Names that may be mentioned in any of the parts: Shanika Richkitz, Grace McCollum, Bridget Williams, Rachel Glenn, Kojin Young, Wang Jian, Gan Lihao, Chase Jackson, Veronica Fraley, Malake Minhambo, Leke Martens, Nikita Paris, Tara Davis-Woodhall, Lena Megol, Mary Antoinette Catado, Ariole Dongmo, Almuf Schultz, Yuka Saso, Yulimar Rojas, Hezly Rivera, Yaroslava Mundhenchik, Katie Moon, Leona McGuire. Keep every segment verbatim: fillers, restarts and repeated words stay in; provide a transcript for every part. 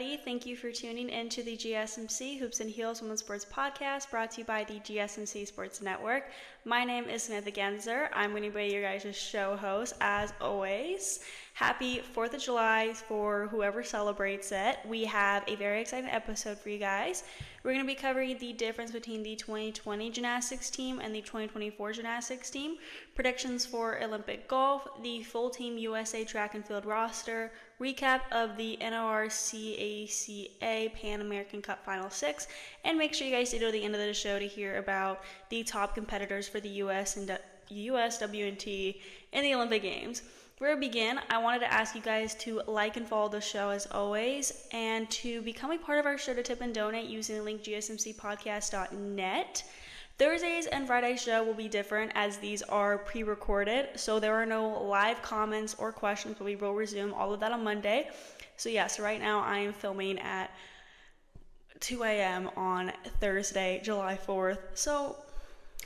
everybody. Thank you for tuning in to the G S M C Hoops and Heels Women's Sports Podcast, brought to you by the G S M C Sports Network. My name is Samantha Genzer. I'm going to be your guys' show host, as always. Happy fourth of July for whoever celebrates it. We have a very exciting episode for you guys. We're going to be covering the difference between the twenty twenty gymnastics team and the twenty twenty-four gymnastics team, predictions for Olympic golf, the full Team U S A track and field roster, recap of the N O R C A C A Pan American Cup Final Six, and make sure you guys stay to the end of the show to hear about the top competitors for the U S and U S W and T in the Olympic Games. Before we begin, I wanted to ask you guys to like and follow the show as always, and to become a part of our show to tip and donate using the link G S M C podcast dot net. Thursdays and Friday's show will be different as these are pre-recorded, so there are no live comments or questions, but we will resume all of that on Monday. So yes, right now I am filming at two a.m. on Thursday, July fourth, so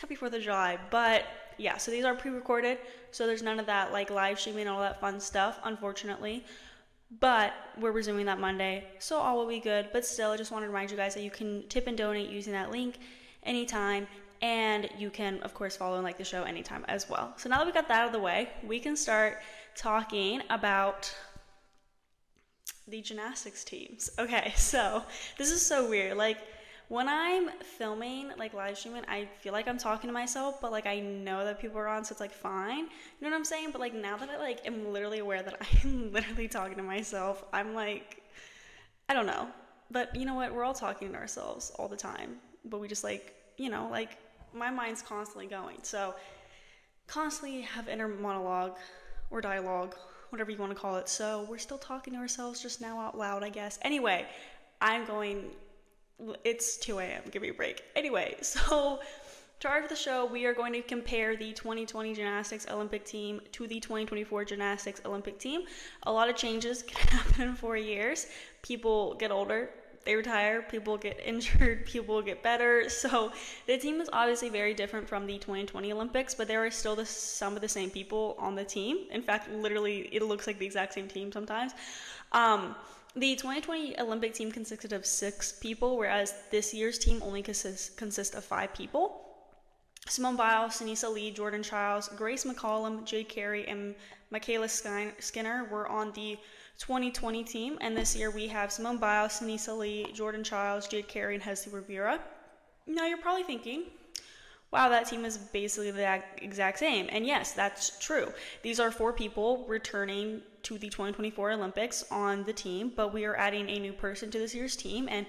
happy fourth of July, but yeah, so these are pre-recorded, so there's none of that like live streaming and all that fun stuff, unfortunately. But we're resuming that Monday, so all will be good. But still, I just want to remind you guys that you can tip and donate using that link anytime, and you can, of course, follow and like the show anytime as well. So now that we got that out of the way, we can start talking about the gymnastics teams. Okay, so this is so weird. Like, when I'm filming, like live streaming, I feel like I'm talking to myself, but like I know that people are on, so it's like fine. You know what I'm saying? But like now that I like am literally aware that I'm literally talking to myself, I'm like, I don't know. But you know what? We're all talking to ourselves all the time. But we just like, you know, like my mind's constantly going. So constantly have inner monologue or dialogue, whatever you want to call it. So we're still talking to ourselves, just now out loud, I guess. Anyway, I'm going... It's two a.m. Give me a break. Anyway, so to start the show, we are going to compare the twenty twenty gymnastics Olympic team to the twenty twenty-four gymnastics Olympic team. A lot of changes can happen in four years. People get older, they retire, people get injured, people get better. So the team is obviously very different from the twenty twenty Olympics, but there are still the, some of the same people on the team. In fact, literally, it looks like the exact same team sometimes. Um... The twenty twenty Olympic team consisted of six people, whereas this year's team only consists, consists of five people. Simone Biles, Sunisa Lee, Jordan Chiles, Grace McCollum, Jade Carey, and MyKayla Skinner were on the twenty twenty team. And this year we have Simone Biles, Sunisa Lee, Jordan Chiles, Jade Carey, and Hezly Rivera. Now you're probably thinking, wow, that team is basically the exact same. And yes, that's true. These are four people returning to the twenty twenty-four Olympics on the team, but we are adding a new person to this year's team, and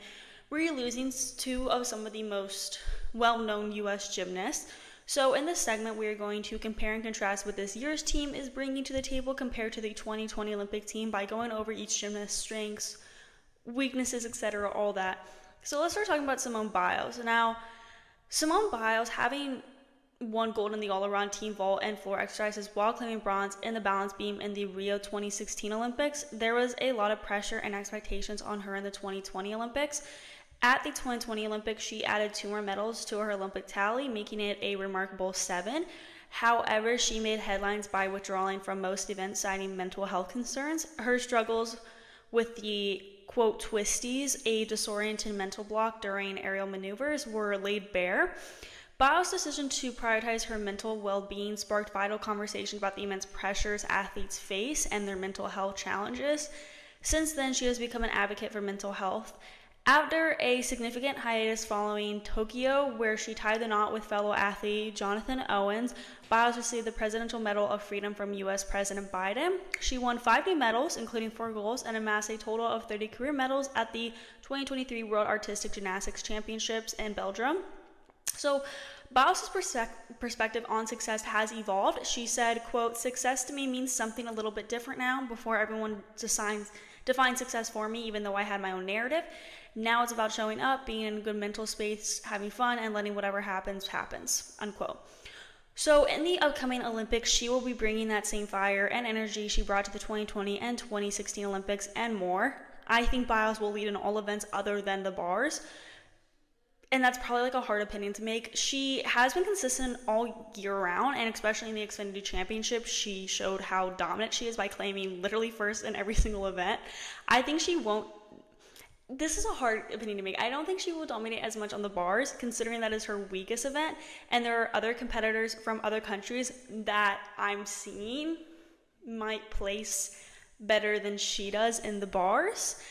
we're losing two of some of the most well-known U S gymnasts. So in this segment, we are going to compare and contrast what this year's team is bringing to the table compared to the twenty twenty Olympic team by going over each gymnast's strengths, weaknesses, et cetera, all that. So let's start talking about Simone Biles. Now, Simone Biles, having won gold in the all-around team vault and floor exercises while claiming bronze in the balance beam in the Rio twenty sixteen Olympics, there was a lot of pressure and expectations on her in the twenty twenty Olympics. At the twenty twenty Olympics, she added two more medals to her Olympic tally, making it a remarkable seven. However, she made headlines by withdrawing from most events, citing mental health concerns. Her struggles with the quote, twisties, a disoriented mental block during aerial maneuvers, were laid bare. Biles' decision to prioritize her mental well-being sparked vital conversations about the immense pressures athletes face and their mental health challenges. Since then, she has become an advocate for mental health. After a significant hiatus following Tokyo, where she tied the knot with fellow athlete Jonathan Owens, Biles received the Presidential Medal of Freedom from U S President Biden. She won five new medals, including four golds, and amassed a total of thirty career medals at the twenty twenty-three World Artistic Gymnastics Championships in Belgium. So Biles' perspe- perspective on success has evolved. She said, quote, "Success to me means something a little bit different now. Before, everyone designs, defined success for me, even though I had my own narrative. Now it's about showing up, being in a good mental space, having fun, and letting whatever happens, happens," unquote. So in the upcoming Olympics, she will be bringing that same fire and energy she brought to the twenty twenty and twenty sixteen Olympics and more. I think Biles will lead in all events other than the bars. And that's probably like a hard opinion to make. She has been consistent all year round, and especially in the Xfinity Championship, she showed how dominant she is by claiming literally first in every single event. I think she won't this is a hard opinion to make. I don't think she will dominate as much on the bars, considering that is her weakest event, and there are other competitors from other countries that I'm seeing might place better than she does in the bars.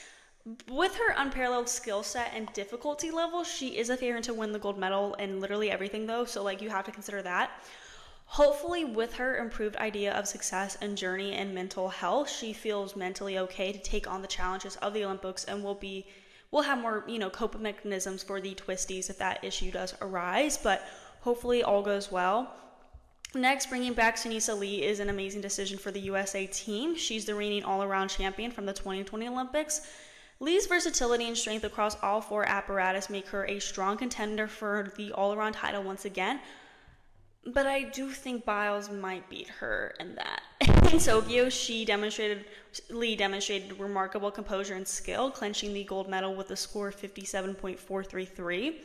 With her unparalleled skill set and difficulty level, she is a favorite to win the gold medal and literally everything, though, so like you have to consider that. Hopefully, with her improved idea of success and journey and mental health, she feels mentally okay to take on the challenges of the Olympics, and will be will have more, you know, coping mechanisms for the twisties if that issue does arise. But hopefully all goes well. Next, bringing back Sunisa Lee is an amazing decision for the U S A team. She's the reigning all-around champion from the twenty twenty Olympics. Lee's versatility and strength across all four apparatus make her a strong contender for the all-around title once again. But I do think Biles might beat her in that. In Tokyo, she demonstrated, Lee demonstrated remarkable composure and skill, clinching the gold medal with a score of fifty-seven point four three three.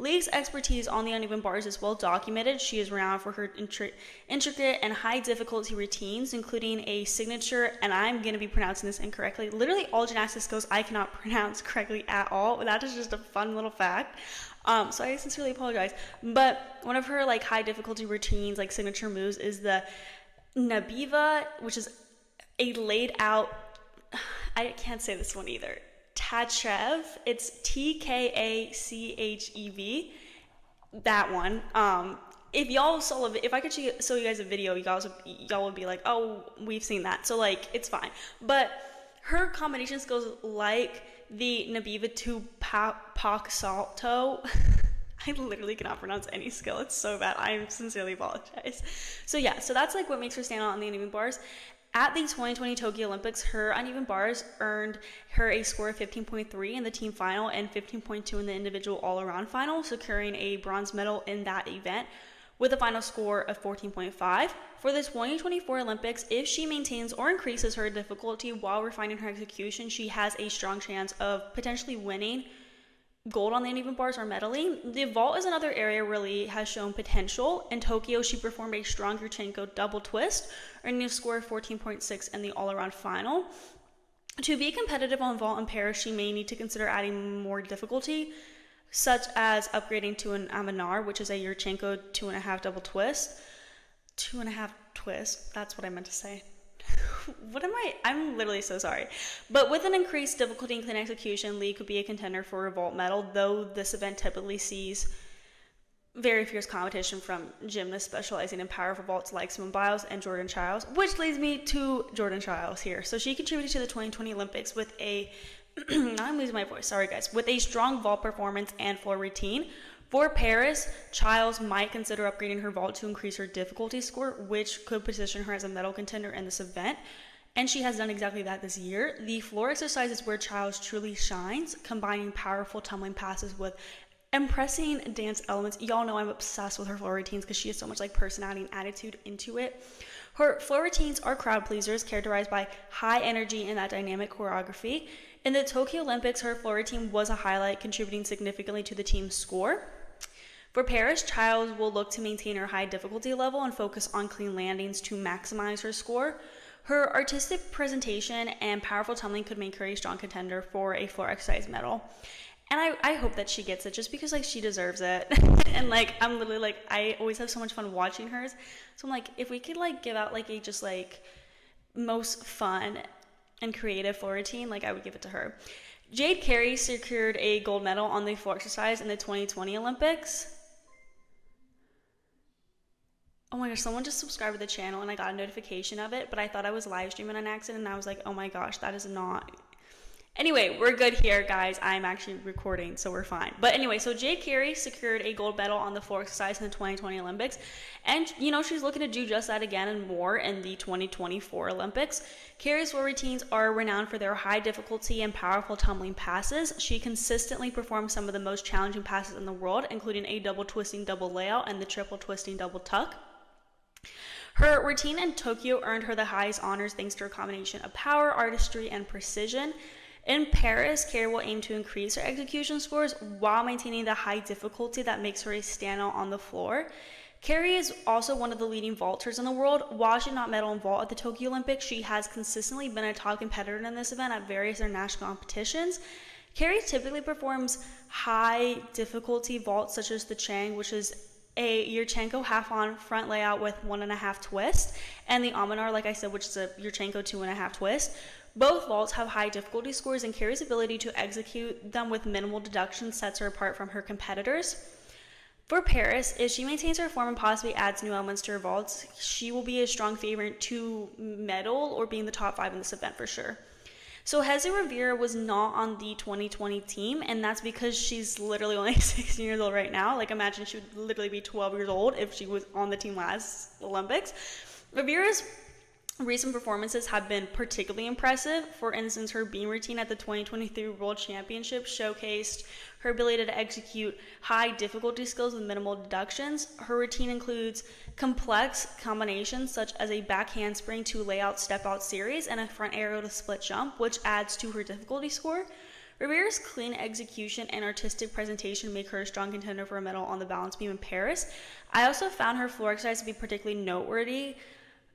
Lee's expertise on the uneven bars is well documented. She is renowned for her intri- intricate and high difficulty routines, including a signature, and I'm going to be pronouncing this incorrectly. Literally all gymnastics skills I cannot pronounce correctly at all. That is just a fun little fact. Um, so I sincerely apologize. But one of her like high difficulty routines, like signature moves, is the Nabieva, which is a laid out, I can't say this one either. Tachev, it's T K A C H E V, that one. Um, if y'all saw, a, if I could show you guys a video, y'all y'all would be like, oh, we've seen that. So like, it's fine. But her combination skills, like the Nabieva to Pak Salto. I literally cannot pronounce any skill. It's so bad. I sincerely apologize. So yeah, so that's like what makes her stand out on the uneven bars. At the twenty twenty Tokyo Olympics, her uneven bars earned her a score of fifteen point three in the team final and fifteen point two in the individual all-around final, securing a bronze medal in that event with a final score of fourteen point five. For the twenty twenty-four Olympics, if she maintains or increases her difficulty while refining her execution, she has a strong chance of potentially winning gold on the uneven bars or medaling. The vault is another area where Lee has shown potential. In Tokyo, she performed a strong Yurchenko double twist, earning a score of fourteen point six in the all-around final. To be competitive on vault in Paris, she may need to consider adding more difficulty, such as upgrading to an Amanar, which is a Yurchenko two and a half double twist. Two and a half twist, that's what I meant to say. What am I? I'm literally so sorry. But with an increased difficulty in clean execution, Lee could be a contender for a vault medal, though this event typically sees very fierce competition from gymnasts specializing in powerful vaults like Simone Biles and Jordan Chiles, which leads me to Jordan Chiles here. So she contributed to the twenty twenty Olympics with a, now I'm losing my voice, sorry guys, with a strong vault performance and floor routine. For Paris, Chiles might consider upgrading her vault to increase her difficulty score, which could position her as a medal contender in this event, and she has done exactly that this year. The floor exercise is where Chiles truly shines, combining powerful tumbling passes with impressing dance elements. Y'all know I'm obsessed with her floor routines because she has so much like personality and attitude into it. Her floor routines are crowd pleasers, characterized by high energy and that dynamic choreography. In the Tokyo Olympics, her floor routine was a highlight, contributing significantly to the team's score. For Paris, Chiles will look to maintain her high difficulty level and focus on clean landings to maximize her score. Her artistic presentation and powerful tumbling could make her a strong contender for a floor exercise medal. And I, I hope that she gets it just because like she deserves it. And like I'm literally like I always have so much fun watching hers. So I'm like, if we could like give out like a just like most fun and creative floor routine, like I would give it to her. Jade Carey secured a gold medal on the floor exercise in the twenty twenty Olympics. Oh my gosh, someone just subscribed to the channel and I got a notification of it, but I thought I was live streaming on accident and I was like, oh my gosh, that is not. Anyway, we're good here, guys. I'm actually recording, so we're fine. But anyway, so Jade Carey secured a gold medal on the floor exercise in the twenty twenty Olympics. And, you know, she's looking to do just that again and more in the twenty twenty-four Olympics. Carey's floor routines are renowned for their high difficulty and powerful tumbling passes. She consistently performs some of the most challenging passes in the world, including a double twisting double layout and the triple twisting double tuck. Her routine in Tokyo earned her the highest honors thanks to her combination of power, artistry, and precision. In Paris, Carey will aim to increase her execution scores while maintaining the high difficulty that makes her a standout on the floor. Carey is also one of the leading vaulters in the world. While she did not medal in vault at the Tokyo Olympics, she has consistently been a top competitor in this event at various international competitions. Carey typically performs high difficulty vaults such as the Chang, which is a Yurchenko half-on front layout with one and a half twist, and the Amanar, like I said, which is a Yurchenko two and a half twist. Both vaults have high difficulty scores, and Carey's ability to execute them with minimal deduction sets her apart from her competitors. For Paris, if she maintains her form and possibly adds new elements to her vaults, she will be a strong favorite to medal or be in the top five in this event for sure. So Hezly Rivera was not on the twenty twenty team, and that's because she's literally only sixteen years old right now. Like, imagine she would literally be twelve years old if she was on the team last Olympics. Rivera's recent performances have been particularly impressive. For instance, her beam routine at the twenty twenty-three World Championship showcased her ability to execute high difficulty skills with minimal deductions. Her routine includes complex combinations such as a back handspring to layout step out series and a front aerial to split jump, which adds to her difficulty score. Rivera's clean execution and artistic presentation make her a strong contender for a medal on the balance beam in Paris. I also found her floor exercise to be particularly noteworthy.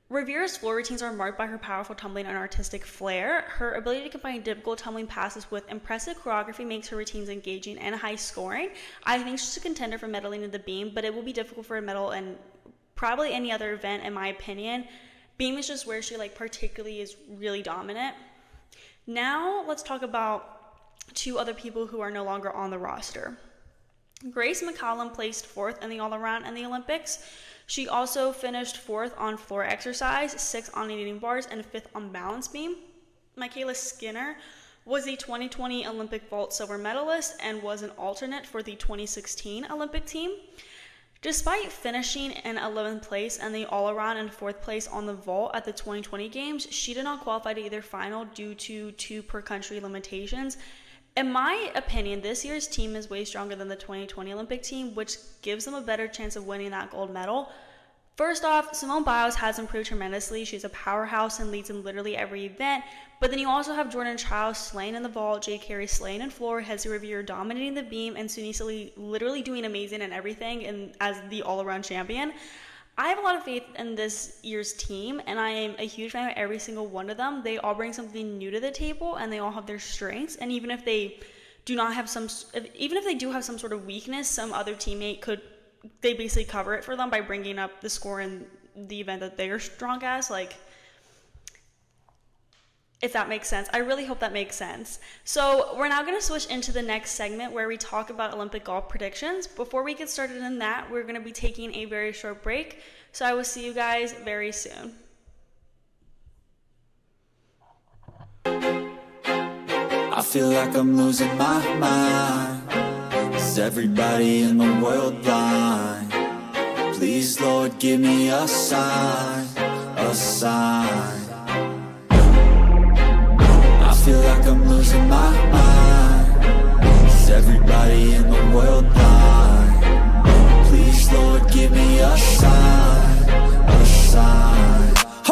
Rivera's floor routines are marked by her powerful tumbling and artistic flair. Her ability to combine difficult tumbling passes with impressive choreography makes her routines engaging and high scoring. I think she's a contender for medaling in the beam, but it will be difficult for a medal in probably any other event, in my opinion. Beam is just where she like particularly is really dominant. Now let's talk about two other people who are no longer on the roster. Grace McCollum placed fourth in the all-around in the Olympics. She also finished fourth on floor exercise, sixth on knitting bars, and fifth on balance beam. MyKayla Skinner was the twenty twenty Olympic vault silver medalist and was an alternate for the twenty sixteen Olympic team. Despite finishing in eleventh place and the all-around and fourth place on the vault at the twenty twenty games, she did not qualify to either final due to two per country limitations. In my opinion, this year's team is way stronger than the twenty twenty Olympic team, which gives them a better chance of winning that gold medal. First off, Simone Biles has improved tremendously. She's a powerhouse and leads in literally every event. But then you also have Jordan Chiles slain in the vault, Jade Carey slain in floor, Hezly Rivera dominating the beam, and Sunisa Lee literally doing amazing in everything and as the all-around champion. I have a lot of faith in this year's team, and I am a huge fan of every single one of them. They all bring something new to the table, and they all have their strengths. And even if they do not have some, even if they do have some sort of weakness, some other teammate could, they basically cover it for them by bringing up the score in the event that they are strong as. Like, if that makes sense. I really hope that makes sense. So we're now going to switch into the next segment where we talk about Olympic golf predictions. Before we get started in that, we're going to be taking a very short break. So I will see you guys very soon. I feel like I'm losing my mind. Is everybody in the world blind? Please, Lord, give me a sign, a sign. I feel like I'm losing my mind. Is everybody in the world blind? Please, Lord, give me a sign, a sign. I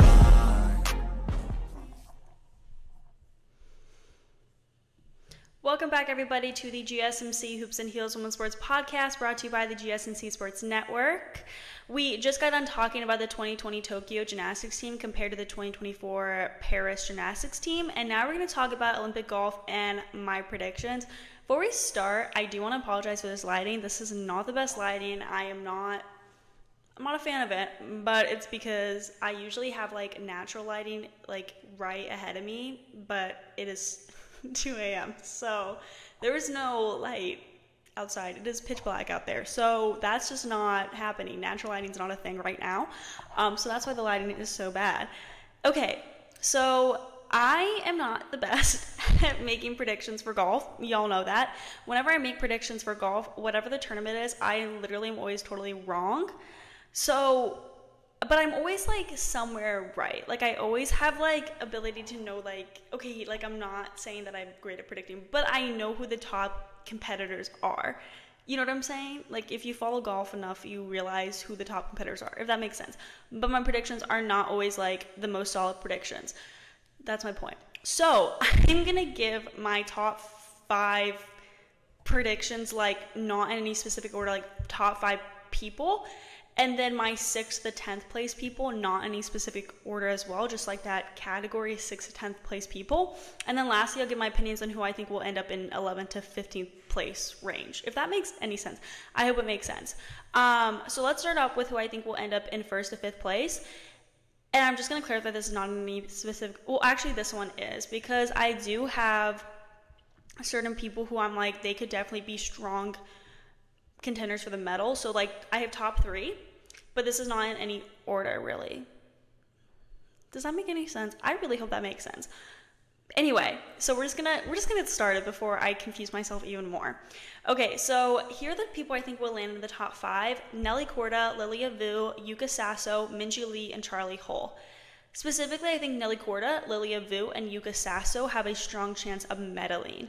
Welcome back, everybody, to the G S M C Hoops and Heels Women's Sports Podcast, brought to you by the G S M C Sports Network. We just got done talking about the twenty twenty Tokyo gymnastics team compared to the twenty twenty-four Paris gymnastics team, and now we're going to talk about Olympic golf and my predictions. Before we start, I do want to apologize for this lighting. This is not the best lighting. I am not... I'm not a fan of it, but it's because I usually have, like, natural lighting, like, right ahead of me, but it is... two a m So there is no light outside. It is pitch black out there. So that's just not happening. Natural lighting is not a thing right now. Um, so that's why the lighting is so bad. Okay, so I am not the best at making predictions for golf. Y'all know that. Whenever I make predictions for golf, whatever the tournament is, I literally am always totally wrong. So, but I'm always like somewhere right. Like I always have like ability to know like, okay, like I'm not saying that I'm great at predicting, but I know who the top competitors are. You know what I'm saying? Like if you follow golf enough, you realize who the top competitors are, if that makes sense. But my predictions are not always like the most solid predictions. That's my point. So I'm going to give my top five predictions, like not in any specific order, like top five people. And then my sixth to tenth place people, not any specific order as well, just like that category, sixth to tenth place people. And then lastly, I'll give my opinions on who I think will end up in eleventh to fifteenth place range, if that makes any sense. I hope it makes sense. Um, so let's start off with who I think will end up in first to fifth place. And I'm just going to clarify this is not any specific, well, actually this one is, because I do have certain people who I'm like, they could definitely be strong contenders for the medal. So like I have top three, but this is not in any order really. Does that make any sense? I really hope that makes sense. Anyway, so we're just gonna we're just gonna get started before I confuse myself even more. Okay, so here are the people I think will land in the top five: Nelly Korda, Lilia Vu, Yuka Saso, Minji Lee, and Charley Hull. Specifically, I think Nelly Korda, Lilia Vu, and Yuka Saso have a strong chance of medaling.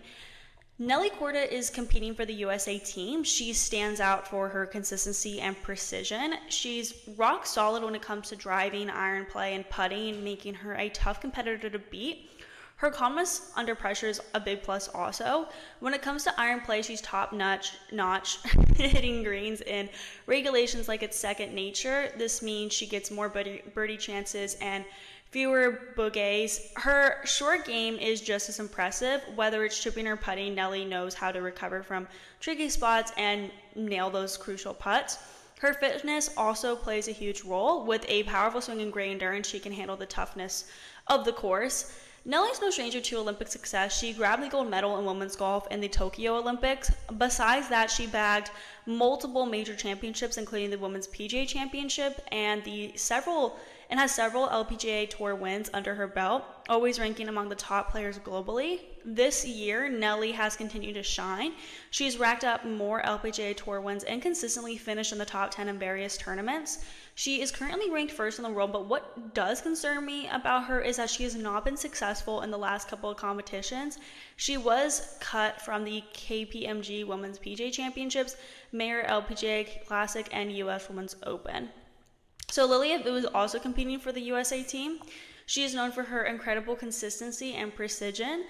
Nelly Korda is competing for the U S A team. She stands out for her consistency and precision. She's rock solid when it comes to driving, iron play, and putting, making her a tough competitor to beat. Her calmness under pressure is a big plus also. When it comes to iron play, she's top notch, notch hitting greens in regulations like it's second nature. This means she gets more birdie, birdie chances and fewer bogeys. Her short game is just as impressive. Whether it's chipping or putting, Nelly knows how to recover from tricky spots and nail those crucial putts. Her fitness also plays a huge role. With a powerful swing and great endurance, she can handle the toughness of the course. Nelly's no stranger to Olympic success. She grabbed the gold medal in women's golf in the Tokyo Olympics. Besides that, she bagged multiple major championships, including the Women's P G A Championship and the several and has several L P G A Tour wins under her belt, always ranking among the top players globally. This year, Nelly has continued to shine. She's racked up more L P G A Tour wins and consistently finished in the top ten in various tournaments. She is currently ranked first in the world, but what does concern me about her is that she has not been successful in the last couple of competitions. She was cut from the K P M G Women's P G A Championships, Mayor L P G A Classic, and U S Women's Open. So Lilia Vu is also competing for the U S A team. She is known for her incredible consistency and precision.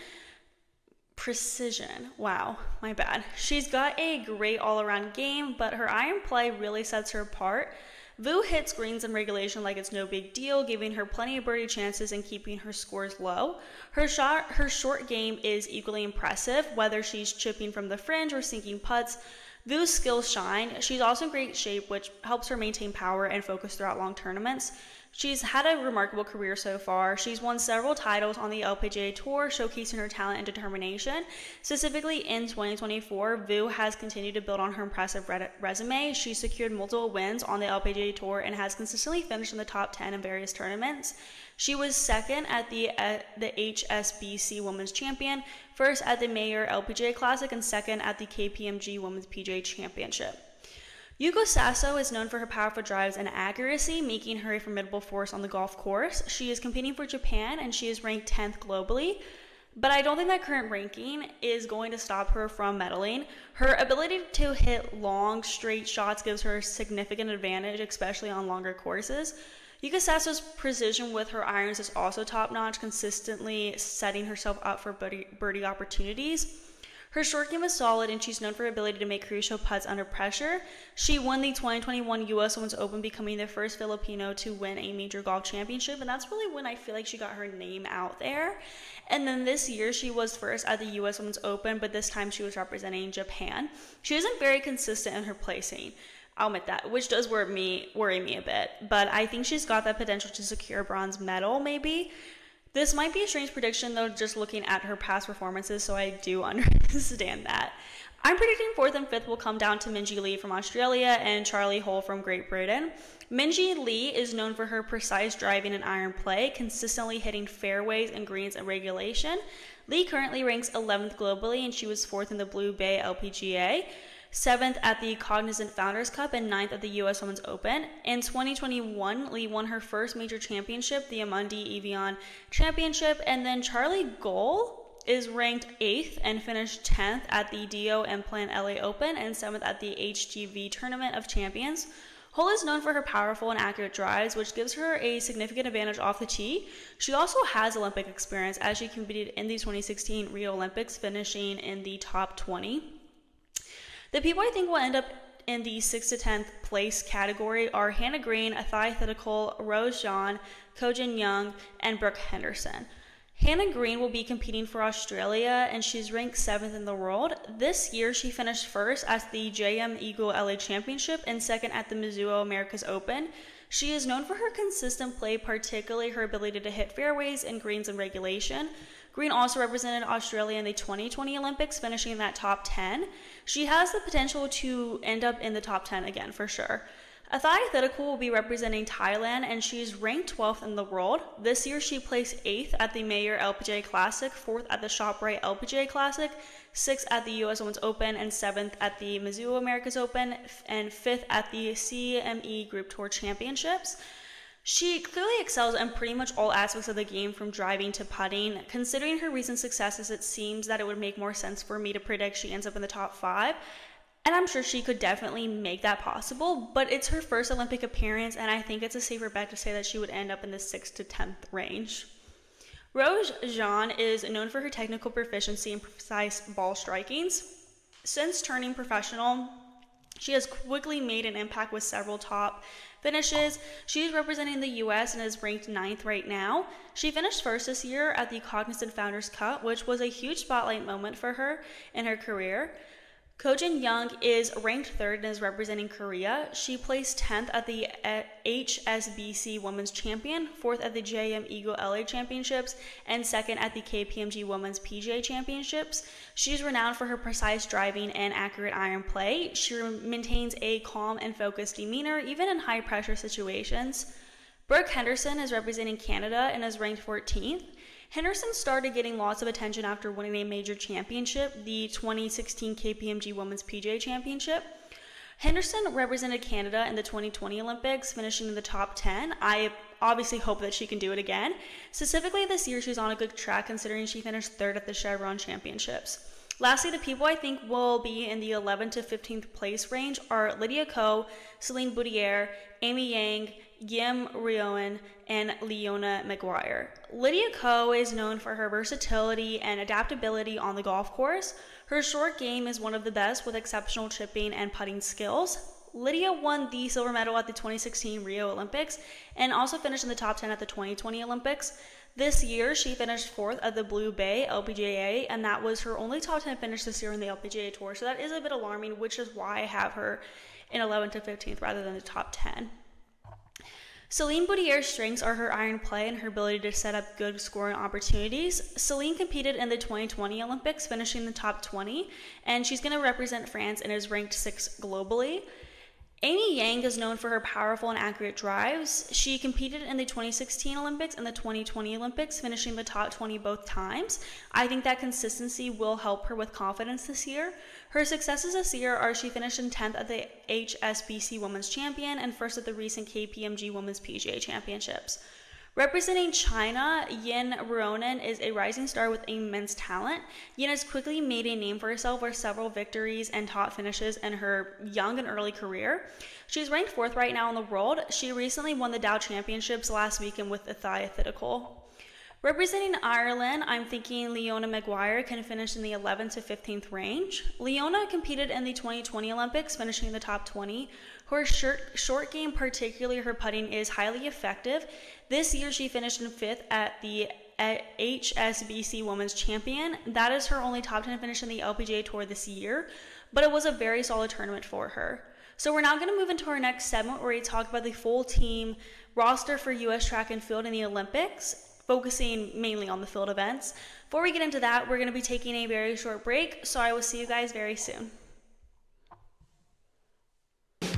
Precision. Wow, my bad. She's got a great all-around game, but her iron play really sets her apart. Vu hits greens in regulation like it's no big deal, giving her plenty of birdie chances and keeping her scores low. Her shot, her short game is equally impressive, whether she's chipping from the fringe or sinking putts. Vu's skills shine. She's also in great shape, which helps her maintain power and focus throughout long tournaments. She's had a remarkable career so far. She's won several titles on the L P G A Tour, showcasing her talent and determination. Specifically in twenty twenty-four, Vu has continued to build on her impressive resume. She secured multiple wins on the L P G A Tour and has consistently finished in the top ten in various tournaments. She was second at the uh, the H S B C Women's Champion, first at the Mayor L P G A Classic, and second at the K P M G Women's P G A Championship. Yuka Saso is known for her powerful drives and accuracy, making her a formidable force on the golf course. She is competing for Japan, and she is ranked tenth globally. But I don't think that current ranking is going to stop her from medaling. Her ability to hit long, straight shots gives her a significant advantage, especially on longer courses. Yuka Saso's precision with her irons is also top-notch, consistently setting herself up for birdie, birdie opportunities. Her short game is solid, and she's known for her ability to make crucial putts under pressure. She won the twenty twenty-one U S Women's Open, becoming the first Filipino to win a major golf championship, and that's really when I feel like she got her name out there. And then this year, she was first at the U S Women's Open, but this time she was representing Japan. She isn't very consistent in her placing, I'll admit that, which does worry me, worry me a bit, but I think she's got that potential to secure a bronze medal, maybe. This might be a strange prediction, though, just looking at her past performances, so I do understand that. I'm predicting fourth and fifth will come down to Minji Lee from Australia and Charley Hull from Great Britain. Minji Lee is known for her precise driving and iron play, consistently hitting fairways and greens in regulation. Lee currently ranks eleventh globally, and she was fourth in the Blue Bay L P G A, seventh at the Cognizant Founders Cup, and ninth at the U S Women's Open. In twenty twenty-one, Lee won her first major championship, the Amundi Evian Championship, and then Charley Hull is ranked eighth and finished tenth at the D O and Plan L A Open and seventh at the H G V Tournament of Champions. Hull is known for her powerful and accurate drives, which gives her a significant advantage off the tee. She also has Olympic experience, as she competed in the twenty sixteen Rio Olympics, finishing in the top twenty. The people I think will end up in the sixth to tenth place category are Hannah Green, Atthaya Thitikul, Rose John, Kojin Young, and Brooke Henderson. Hannah Green will be competing for Australia, and she's ranked seventh in the world. This year, she finished first at the J M Eagle L A Championship and second at the Mizuho Americas Open. She is known for her consistent play, particularly her ability to hit fairways and greens in regulation. Green also represented Australia in the twenty twenty Olympics, finishing in that top ten. She has the potential to end up in the top ten again, for sure. Atthaya Thitikul will be representing Thailand, and she's ranked twelfth in the world. This year, she placed eighth at the Mayer L P G A Classic, fourth at the ShopRite L P G A Classic, sixth at the U S Women's Open, and seventh at the Mizuho Americas Open, and fifth at the C M E Group Tour Championships. She clearly excels in pretty much all aspects of the game, from driving to putting. Considering her recent successes, it seems that it would make more sense for me to predict she ends up in the top five. And I'm sure she could definitely make that possible, but it's her first Olympic appearance, and I think it's a safer bet to say that she would end up in the sixth to tenth range. Rose John is known for her technical proficiency and precise ball strikings. Since turning professional, she has quickly made an impact with several top finishes. She is representing the U S and is ranked ninth right now. She finished first this year at the Cognizant Founders Cup, which was a huge spotlight moment for her in her career. Kojin Young is ranked third and is representing Korea. She placed tenth at the H S B C Women's Champion, fourth at the J M Eagle L A Championships, and second at the K P M G Women's P G A Championships. She's renowned for her precise driving and accurate iron play. She maintains a calm and focused demeanor, even in high-pressure situations. Brooke Henderson is representing Canada and is ranked fourteenth. Henderson started getting lots of attention after winning a major championship, the twenty sixteen K P M G Women's P G A Championship. Henderson represented Canada in the twenty twenty Olympics, finishing in the top ten. I obviously hope that she can do it again. Specifically this year, she's on a good track, considering she finished third at the Chevron Championships. Lastly, the people I think will be in the eleventh to fifteenth place range are Lydia Ko, Celine Boudier, Amy Yang, Yim Rioan, and Leona McGuire. Lydia Ko is known for her versatility and adaptability on the golf course. Her short game is one of the best, with exceptional chipping and putting skills. Lydia won the silver medal at the twenty sixteen Rio Olympics and also finished in the top ten at the twenty twenty Olympics. This year, she finished fourth at the Blue Bay L P G A, and that was her only top ten finish this year in the L P G A Tour, so that is a bit alarming, which is why I have her in eleventh to fifteenth rather than the top ten. Celine Boudier's strengths are her iron play and her ability to set up good scoring opportunities. Celine competed in the twenty twenty Olympics, finishing in the top twenty, and she's going to represent France and is ranked sixth globally. Amy Yang is known for her powerful and accurate drives. She competed in the twenty sixteen Olympics and the twenty twenty Olympics, finishing the top twenty both times. I think that consistency will help her with confidence this year. Her successes this year are she finished in tenth at the H S B C Women's Champion and first at the recent K P M G Women's P G A Championships. Representing China, Yin Rioan is a rising star with immense talent. Yin has quickly made a name for herself with several victories and top finishes in her young and early career. She's ranked fourth right now in the world. She recently won the Dow Championships last weekend with Atthaya Thitikul. Representing Ireland, I'm thinking Leona McGuire can finish in the eleventh to fifteenth range. Leona competed in the twenty twenty Olympics, finishing in the top twenty. Her short game, particularly her putting, is highly effective. This year, she finished in fifth at the H S B C Women's Champion. That is her only top ten finish in the L P G A Tour this year, but it was a very solid tournament for her. So we're now going to move into our next segment, where we talk about the full team roster for U S track and field in the Olympics. focusing mainly on the field events. Before we get into that, we're going to be taking a very short break, so I will see you guys very soon.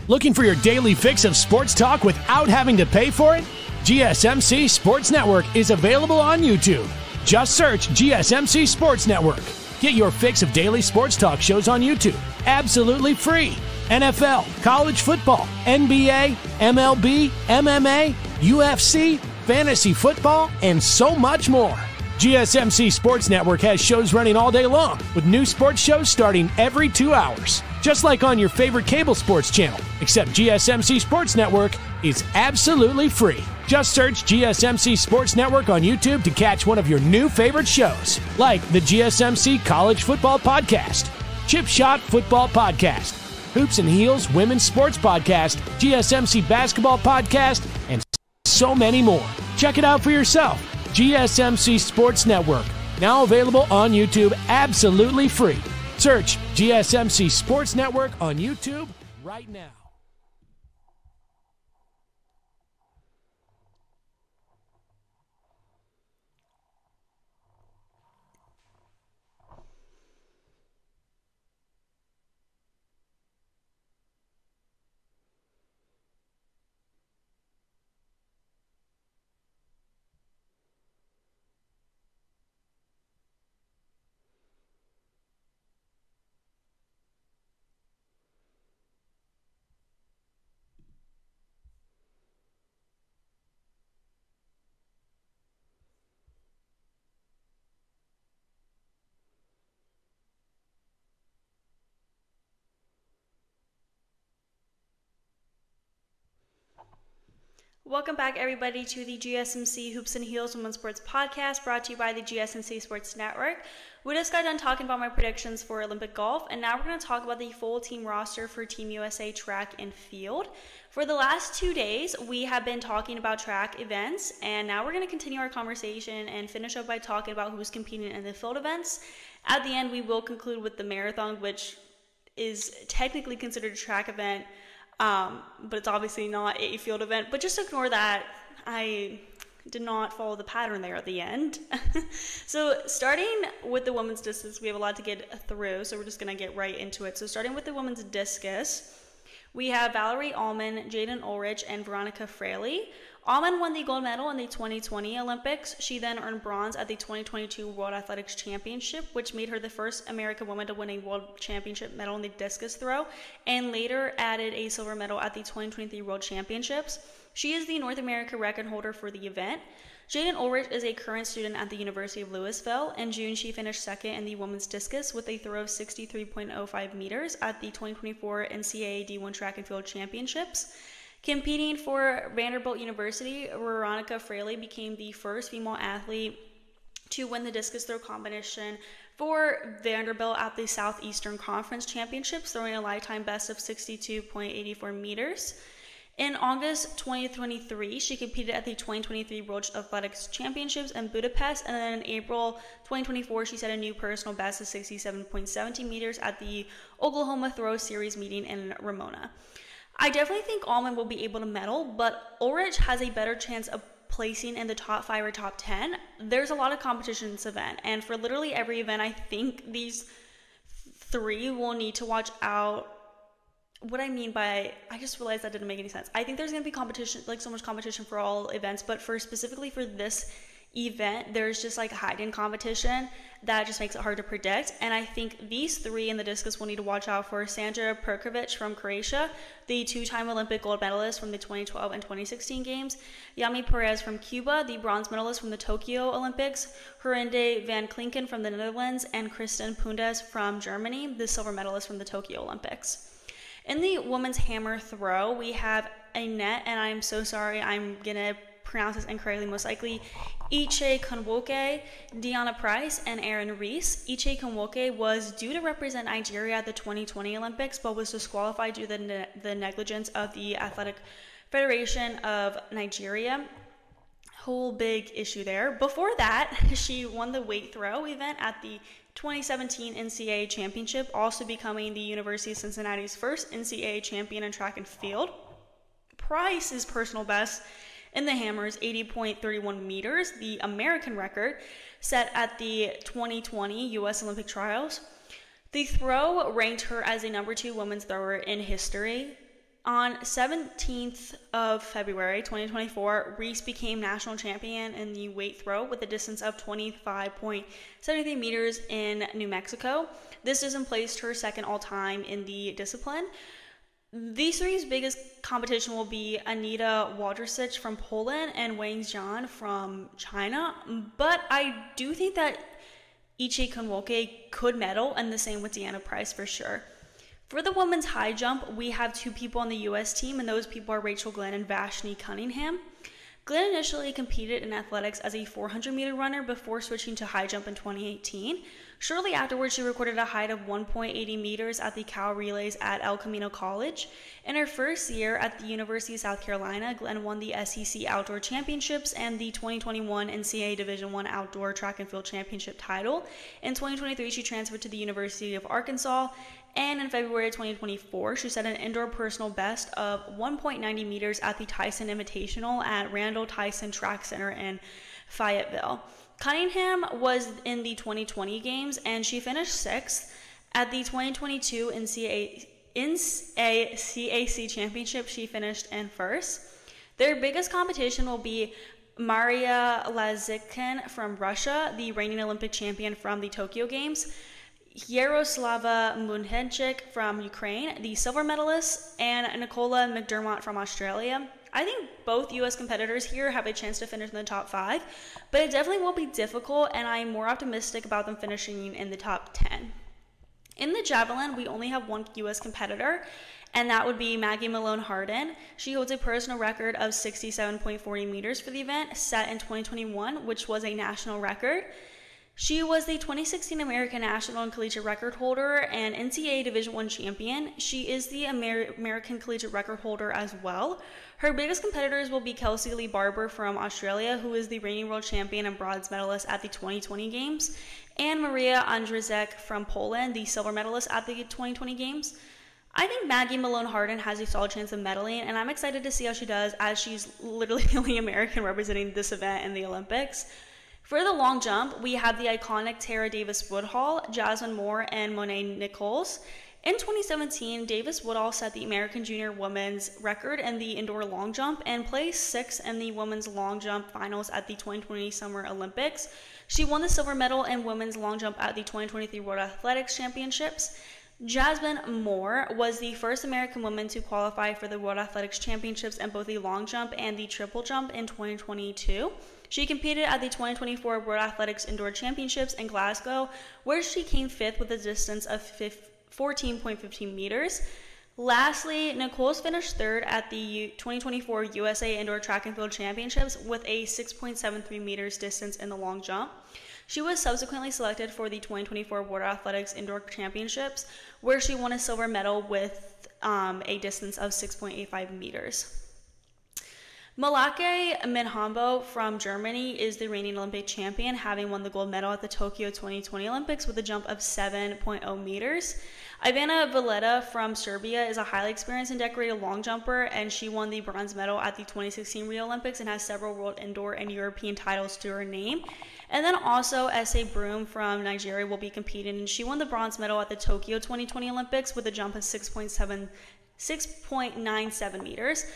Looking for your daily fix of sports talk without having to pay for it? G S M C Sports Network is available on YouTube. Just search G S M C Sports Network. Get your fix of daily sports talk shows on YouTube, absolutely free. N F L, college football, N B A, M L B, M M A, U F C, fantasy football, and so much more. G S M C Sports Network has shows running all day long, with new sports shows starting every two hours. Just like on your favorite cable sports channel, except G S M C Sports Network is absolutely free. Just search G S M C Sports Network on YouTube to catch one of your new favorite shows, like the G S M C College Football Podcast, Chip Shot Football Podcast, Hoops and Heels Women's Sports Podcast, G S M C Basketball Podcast, and so many more. Check it out for yourself. G S M C Sports Network, now available on YouTube, absolutely free. Search G S M C Sports Network on YouTube right now. Welcome back, everybody, to the G S M C Hoops and Heels Women's Sports Podcast, brought to you by the G S M C Sports Network. We just got done talking about my predictions for Olympic golf, and now we're going to talk about the full team roster for Team U S A track and field. For the last two days, we have been talking about track events, and now we're going to continue our conversation and finish up by talking about who's competing in the field events. At the end, we will conclude with the marathon, which is technically considered a track event, Um, but it's obviously not a field event, but just ignore that. I did not follow the pattern there at the end. So starting with the women's distance, we have a lot to get through, so we're just going to get right into it. So starting with the women's discus, we have Valerie Allman, Jaden Ulrich, and Veronica Fraley. Allman won the gold medal in the twenty twenty Olympics. She then earned bronze at the twenty twenty-two World Athletics Championship, which made her the first American woman to win a World Championship medal in the discus throw, and later added a silver medal at the twenty twenty-three World Championships. She is the North America record holder for the event. Jaden Ulrich is a current student at the University of Louisville. In June, she finished second in the women's discus with a throw of sixty-three point oh five meters at the twenty twenty-four N C double A D one Track and Field Championships. Competing for Vanderbilt University, Veronica Fraley became the first female athlete to win the discus throw competition for Vanderbilt at the Southeastern Conference Championships, throwing a lifetime best of sixty-two point eight four meters. In August twenty twenty-three, she competed at the twenty twenty-three World Athletics Championships in Budapest, and then in April twenty twenty-four, she set a new personal best of sixty-seven point one seven meters at the Oklahoma Throw Series meeting in Ramona. I definitely think Allman will be able to medal, but Ulrich has a better chance of placing in the top five or top ten. There's a lot of competition in this event, and for literally every event, I think these three will need to watch out. What I mean by, I just realized that didn't make any sense. I think there's going to be competition, like so much competition for all events, but for specifically for this event, there's just like hidden competition that just makes it hard to predict. And I think these three in the discus will need to watch out for Sandra Perkovic from Croatia, the two-time Olympic gold medalist from the twenty twelve and twenty sixteen games, Yami Perez from Cuba, the bronze medalist from the Tokyo Olympics, Gerinde van Klinken from the Netherlands, and Kristen Pundes from Germany, the silver medalist from the Tokyo Olympics. In the women's hammer throw, we have Annette, and I'm so sorry, I'm going to pronounce this incorrectly most likely, Iche Konwoke, Deanna Price, and Aaron Reese. Iche Konwoke was due to represent Nigeria at the twenty twenty Olympics, but was disqualified due to the, ne the negligence of the Athletic Federation of Nigeria. Whole big issue there. Before that, she won the weight throw event at the twenty seventeen N C double A Championship, also becoming the University of Cincinnati's first N C double A champion in track and field. Price's personal best in the hammers, eighty point three one meters, the American record set at the twenty twenty U S Olympic trials. The throw ranked her as a number two women's thrower in history. On seventeenth of February twenty twenty-four, Reese became national champion in the weight throw with a distance of twenty-five point seven three meters in New Mexico. This distance placed her second all-time in the discipline. These three's biggest competition will be Anita Wojcicki from Poland and Wang Jian from China, but I do think that Ichi Kunwoke could medal, and the same with Deanna Price for sure. For the women's high jump, we have two people on the U S team, and those people are Rachel Glenn and Vashni Cunningham. Glenn initially competed in athletics as a four hundred meter runner before switching to high jump in twenty eighteen. Shortly afterwards, she recorded a height of one point eight zero meters at the Cal Relays at El Camino College. In her first year at the University of South Carolina, Glenn won the S E C Outdoor Championships and the twenty twenty-one N C A A Division one Outdoor Track and Field Championship title. In twenty twenty-three, she transferred to the University of Arkansas, and in February twenty twenty-four, she set an indoor personal best of one point nine zero meters at the Tyson Invitational at Randall Tyson Track Center in Fayetteville. Cunningham was in the twenty twenty games, and she finished sixth. At the twenty twenty-two N C A A C A C Championship, she finished in first. Their biggest competition will be Maria Lazitkin from Russia, the reigning Olympic champion from the Tokyo Games, Yaroslava Mundhenchik from Ukraine, the silver medalist, and Nicola McDermott from Australia. I think both U S competitors here have a chance to finish in the top five, but it definitely will be difficult, and I'm more optimistic about them finishing in the top ten. In the javelin, we only have one U S competitor, and that would be Maggie Malone Hardin. She holds a personal record of sixty-seven point four zero meters for the event, set in twenty twenty-one, which was a national record. She was the twenty sixteen American National and Collegiate Record Holder and N C A A Division I Champion. She is the Amer- American Collegiate Record Holder as well. Her biggest competitors will be Kelsey Lee Barber from Australia, who is the reigning world champion and bronze medalist at the twenty twenty Games, and Maria Andrzejczyk from Poland, the silver medalist at the twenty twenty Games. I think Maggie Malone Hardin has a solid chance of medaling, and I'm excited to see how she does, as she's literally the only American representing this event in the Olympics. For the long jump, we have the iconic Tara Davis-Woodhall, Jasmine Moore, and Monet Nichols. In twenty seventeen, Davis-Woodhall set the American junior women's record in the indoor long jump and placed sixth in the women's long jump finals at the twenty twenty Summer Olympics. She won the silver medal in women's long jump at the twenty twenty-three World Athletics Championships. Jasmine Moore was the first American woman to qualify for the World Athletics Championships in both the long jump and the triple jump in twenty twenty-two. She competed at the twenty twenty-four World Athletics Indoor Championships in Glasgow, where she came fifth with a distance of fourteen point one five meters. Lastly, Nichols finished third at the twenty twenty-four U S A Indoor Track and Field Championships with a six point seven three meters distance in the long jump. She was subsequently selected for the twenty twenty-four World Athletics Indoor Championships, where she won a silver medal with um, a distance of six point eight five meters. Malake Minhambo from Germany is the reigning Olympic champion, having won the gold medal at the Tokyo twenty twenty Olympics with a jump of seven point zero meters. Ivana Valeta from Serbia is a highly experienced and decorated long jumper, and she won the bronze medal at the twenty sixteen Rio Olympics and has several world indoor and European titles to her name. And then also Ese Broom from Nigeria will be competing, and she won the bronze medal at the Tokyo twenty twenty Olympics with a jump of six point nine seven meters.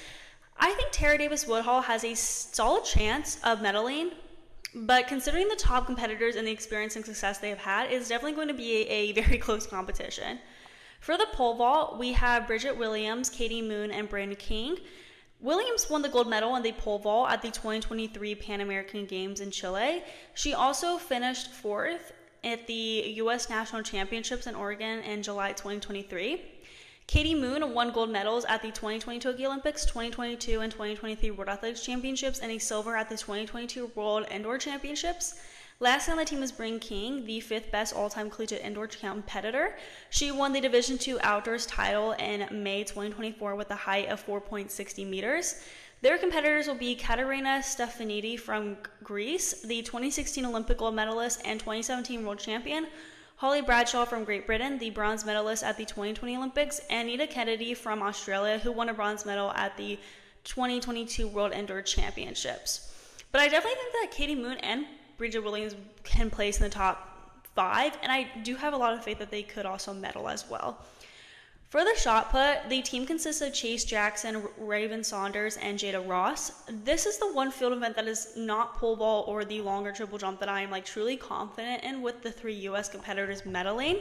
I think Tara Davis-Woodhall has a solid chance of medaling, but considering the top competitors and the experience and success they have had, it's definitely going to be a, a very close competition. For the pole vault, we have Bridget Williams, Katie Moon, and Brandon King. Williams won the gold medal in the pole vault at the twenty twenty-three Pan American Games in Chile. She also finished fourth at the U S National Championships in Oregon in July twenty twenty-three. Katie Moon won gold medals at the twenty twenty Tokyo Olympics, twenty twenty-two and twenty twenty-three World Athletics Championships, and a silver at the twenty twenty-two World Indoor Championships. Last on the team is Bryn King, the fifth best all-time collegiate indoor competitor. She won the Division two Outdoors title in May twenty twenty-four with a height of four point six zero meters. Their competitors will be Katerina Stefanidi from Greece, the twenty sixteen Olympic gold medalist and twenty seventeen world champion, Holly Bradshaw from Great Britain, the bronze medalist at the twenty twenty Olympics, and Anita Kennedy from Australia, who won a bronze medal at the twenty twenty-two World Indoor Championships. But I definitely think that Katie Moon and Bridget Williams can place in the top five, and I do have a lot of faith that they could also medal as well. For the shot put, the team consists of Chase Jackson, Raven Saunders, and Jada Ross. This is the one field event that is not pole vault or the longer triple jump that I am like truly confident in with the three U S competitors medaling.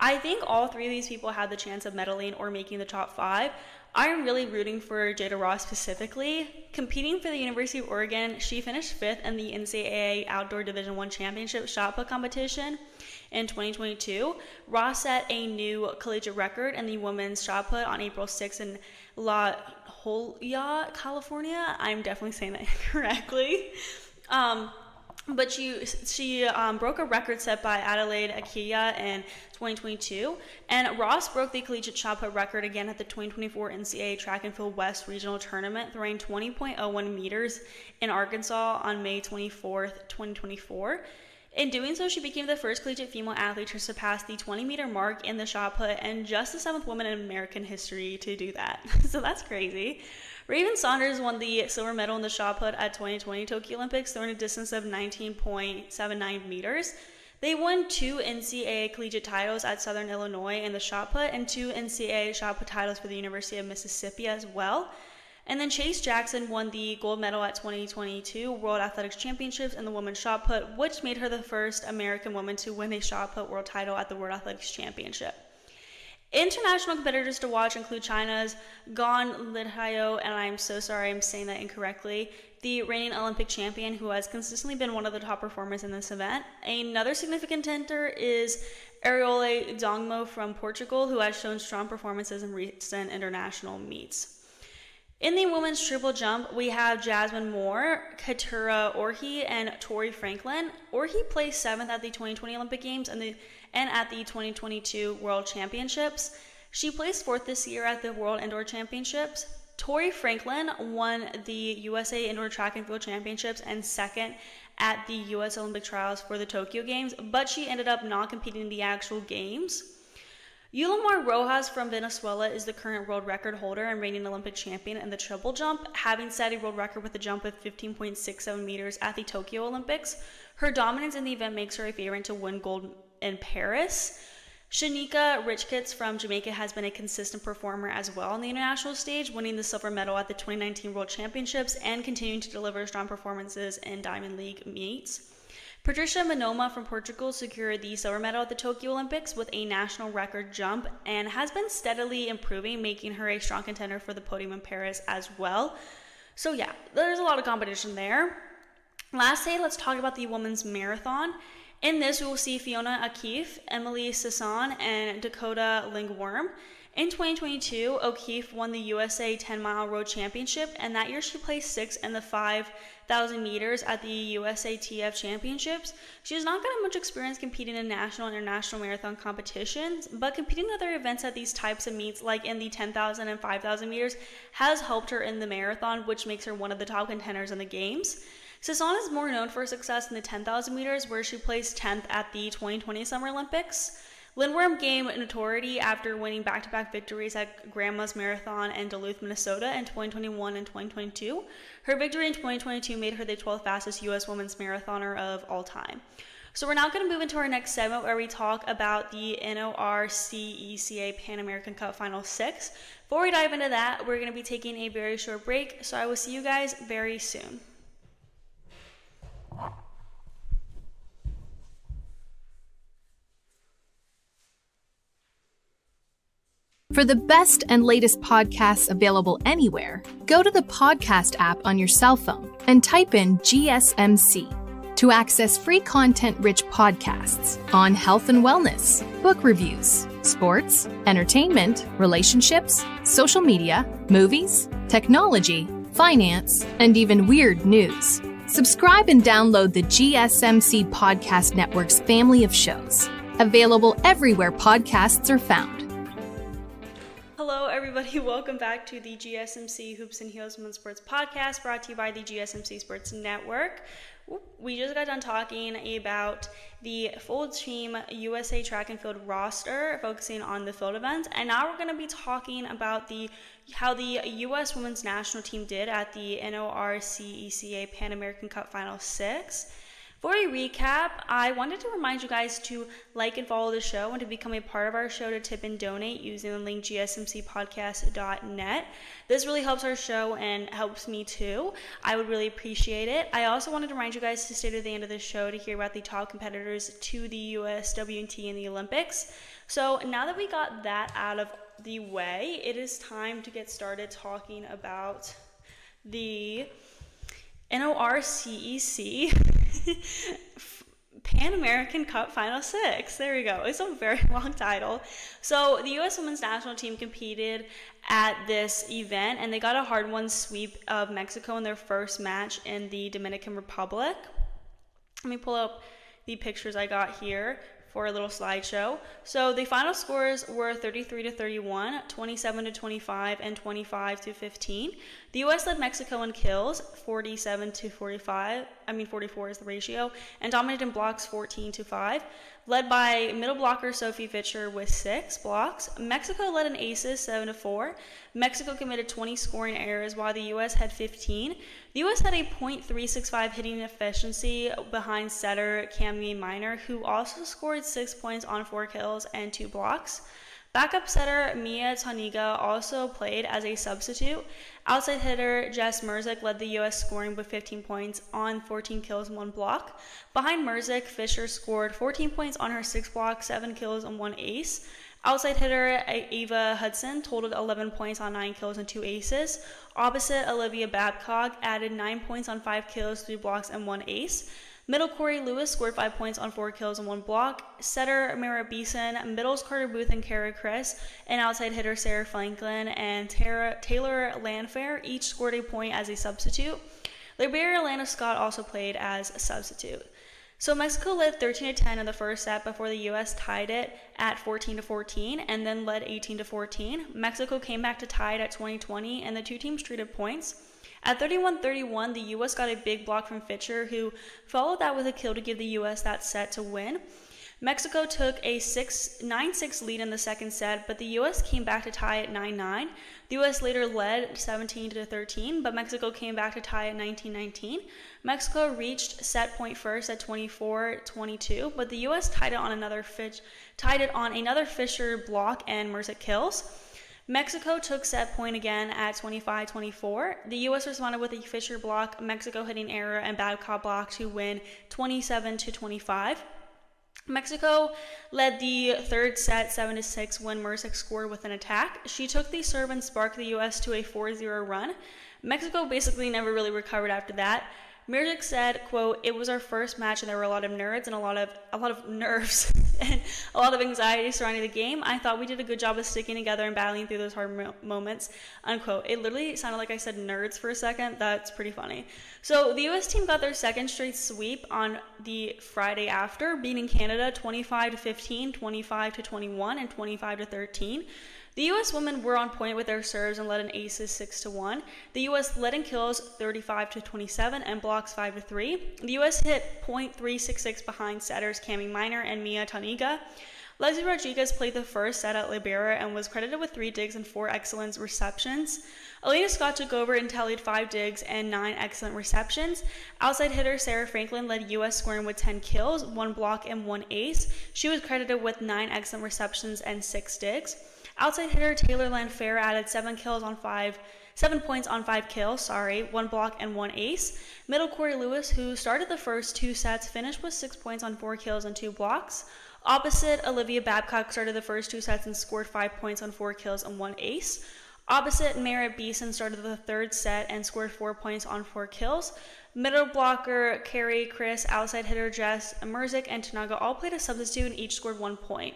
I think all three of these people had the chance of medaling or making the top five. I'm really rooting for Jada Ross specifically. Competing for the University of Oregon, she finished fifth in the N C double A Outdoor Division one Championship shot put competition in twenty twenty-two. Ross set a new collegiate record in the women's shot put on April sixth in La Jolla, California. I'm definitely saying that correctly. Um, but she, she um, broke a record set by Adelaide Akiya in twenty twenty-two, and Ross broke the collegiate shot put record again at the twenty twenty-four N C double A Track and Field West Regional Tournament, throwing twenty point oh one meters in Arkansas on May twenty-fourth, twenty twenty-four. In doing so, she became the first collegiate female athlete to surpass the twenty meter mark in the shot put and just the seventh woman in American history to do that. So that's crazy. Raven Saunders won the silver medal in the shot put at twenty twenty Tokyo Olympics, throwing a distance of nineteen point seven nine meters. They won two N C double A collegiate titles at Southern Illinois in the shot put and two N C double A shot put titles for the University of Mississippi as well. And then Chase Jackson won the gold medal at twenty twenty-two World Athletics Championships in the women's shot put, which made her the first American woman to win a shot put world title at the World Athletics Championship. International competitors to watch include China's Gan Lihao, and I'm so sorry I'm saying that incorrectly, the reigning Olympic champion who has consistently been one of the top performers in this event. Another significant contender is Ariole Dongmo from Portugal, who has shown strong performances in recent international meets. In the women's triple jump, we have Jasmine Moore, Keturah Orhi, and Tori Franklin. Orhi placed seventh at the twenty twenty Olympic Games and, the, and at the twenty twenty-two World Championships. She placed fourth this year at the World Indoor Championships. Tori Franklin won the U S A Indoor Track and Field Championships and second at the U S Olympic Trials for the Tokyo Games, but she ended up not competing in the actual games. Yulimar Rojas from Venezuela is the current world record holder and reigning Olympic champion in the triple jump, having set a world record with a jump of fifteen point six seven meters at the Tokyo Olympics. Her dominance in the event makes her a favorite to win gold in Paris. Shanika Richkitz from Jamaica has been a consistent performer as well on the international stage, winning the silver medal at the twenty nineteen World Championships and continuing to deliver strong performances in Diamond League meets. Patricia Manoma from Portugal secured the silver medal at the Tokyo Olympics with a national record jump and has been steadily improving, making her a strong contender for the podium in Paris as well. So yeah, there's a lot of competition there. Lastly, let's talk about the women's marathon. In this, we will see Fiona O'Keefe, Emily Sisson, and Dakota Lingworm. In twenty twenty-two, O'Keefe won the U S A ten mile Road Championship, and that year she placed sixth in the five thousand meters at the U S A T F Championships. She has not gotten much experience competing in national and international marathon competitions, but competing in other events at these types of meets, like in the ten thousand and five thousand meters, has helped her in the marathon, which makes her one of the top contenders in the games. Sisson is more known for success in the ten thousand meters, where she placed tenth at the twenty twenty Summer Olympics. Lindworm gained notoriety after winning back-to-back victories at Grandma's Marathon and Duluth, Minnesota in twenty twenty-one and twenty twenty-two. Her victory in twenty twenty-two made her the twelfth fastest U S women's marathoner of all time. So we're now going to move into our next segment where we talk about the NORCECA Pan American Cup Final six. Before we dive into that, we're going to be taking a very short break, so I will see you guys very soon. For the best and latest podcasts available anywhere, go to the podcast app on your cell phone and type in G S M C to access free content-rich podcasts on health and wellness, book reviews, sports, entertainment, relationships, social media, movies, technology, finance, and even weird news. Subscribe and download the G S M C Podcast Network's family of shows, available everywhere podcasts are found. Hello everybody, welcome back to the G S M C Hoops and Heels Women's Sports Podcast, brought to you by the G S M C Sports Network. We just got done talking about the full team U S A track and field roster, focusing on the field events, and now we're going to be talking about the how the U S women's national team did at the NORCECA Pan American Cup Final Six. For a recap, I wanted to remind you guys to like and follow the show and to become a part of our show to tip and donate using the link G S M C podcast dot net. This really helps our show and helps me too. I would really appreciate it. I also wanted to remind you guys to stay to the end of the show to hear about the top competitors to the U S W N T and the Olympics. So now that we got that out of the way, it is time to get started talking about the NORCEC Pan American Cup Final Six. There we go. It's a very long title. So the U S women's national team competed at this event, and they got a hard won sweep of Mexico in their first match in the Dominican Republic. Let me pull up the pictures I got here for a little slideshow. So the final scores were thirty-three to thirty-one, twenty-seven to twenty-five, and twenty-five to fifteen. The U S led Mexico in kills, forty-seven to forty-five. I mean, forty-four is the ratio, and dominated in blocks, fourteen to five. Led by middle blocker Sophie Vitcher with six blocks. Mexico led in aces, seven to four. Mexico committed twenty scoring errors, while the U S had fifteen. The U S had a point three six five hitting efficiency behind setter Cammy Minor, who also scored six points on four kills and two blocks. Backup setter Mia Taniga also played as a substitute. Outside hitter Jess Merzik led the U S scoring with fifteen points on fourteen kills and one block. Behind Merzik, Fisher scored fourteen points on her six blocks, seven kills, and one ace. Outside hitter Ava Hudson totaled eleven points on nine kills and two aces. Opposite, Olivia Babcock added nine points on five kills, three blocks, and one ace. Middle Corey Lewis scored five points on four kills and one block. Setter Mara Beeson, middles Carter Booth and Kara Chris, and outside hitter Sarah Franklin and Tara, Taylor Landfair each scored a point as a substitute. Liberator Alana Scott also played as a substitute. So Mexico led thirteen to ten in the first set before the U S tied it at fourteen to fourteen and then led eighteen to fourteen. Mexico came back to tie it at twenty twenty, and the two teams traded points. At thirty-one thirty-one, the U S got a big block from Fitcher, who followed that with a kill to give the U S that set to win. Mexico took a nine six lead in the second set, but the U S came back to tie at nine nine. The U S later led seventeen to thirteen, but Mexico came back to tie at nineteen nineteen. Mexico reached set point first at twenty-four twenty-two, but the U S tied it on another Fitch, tied it on another Fisher block and Merced kills. Mexico took set point again at twenty-five twenty-four. The U S responded with a Fisher block, Mexico hitting error, and Babcock block to win twenty-seven to twenty-five. Mexico led the third set seven to six when Merzik scored with an attack. She took the serve and sparked the U S to a four zero run. Mexico basically never really recovered after that. Merzik said, quote, "It was our first match and there were a lot of nerds and a lot of a lot of nerves and a lot of anxiety surrounding the game. I thought we did a good job of sticking together and battling through those hard mo moments, unquote. It literally sounded like I said nerds for a second. That's pretty funny. So the U S team got their second straight sweep on the Friday after, beating Canada twenty-five to fifteen, twenty-five to twenty-one, and twenty-five to thirteen. The U S women were on point with their serves and led in aces six to one. The U S led in kills thirty-five to twenty-seven and blocks five to three. The U S hit point three six six behind setters Cammy Minor and Mia Taniga. Leslie Rodriguez played the first set at Libera and was credited with three digs and four excellent receptions. Alina Scott took over and tallied five digs and nine excellent receptions. Outside hitter Sarah Franklin led U S scoring with ten kills, one block, and one ace. She was credited with nine excellent receptions and six digs. Outside hitter Taylor Landfair added seven kills on five, seven points on five kills, sorry, one block and one ace. Middle Corey Lewis, who started the first two sets, finished with six points on four kills and two blocks. Opposite, Olivia Babcock started the first two sets and scored five points on four kills and one ace. Opposite, Mara Beeson started the third set and scored four points on four kills. Middle blocker Carey Chris, outside hitter Jess Merzik, and Tanaga all played a substitute and each scored one point.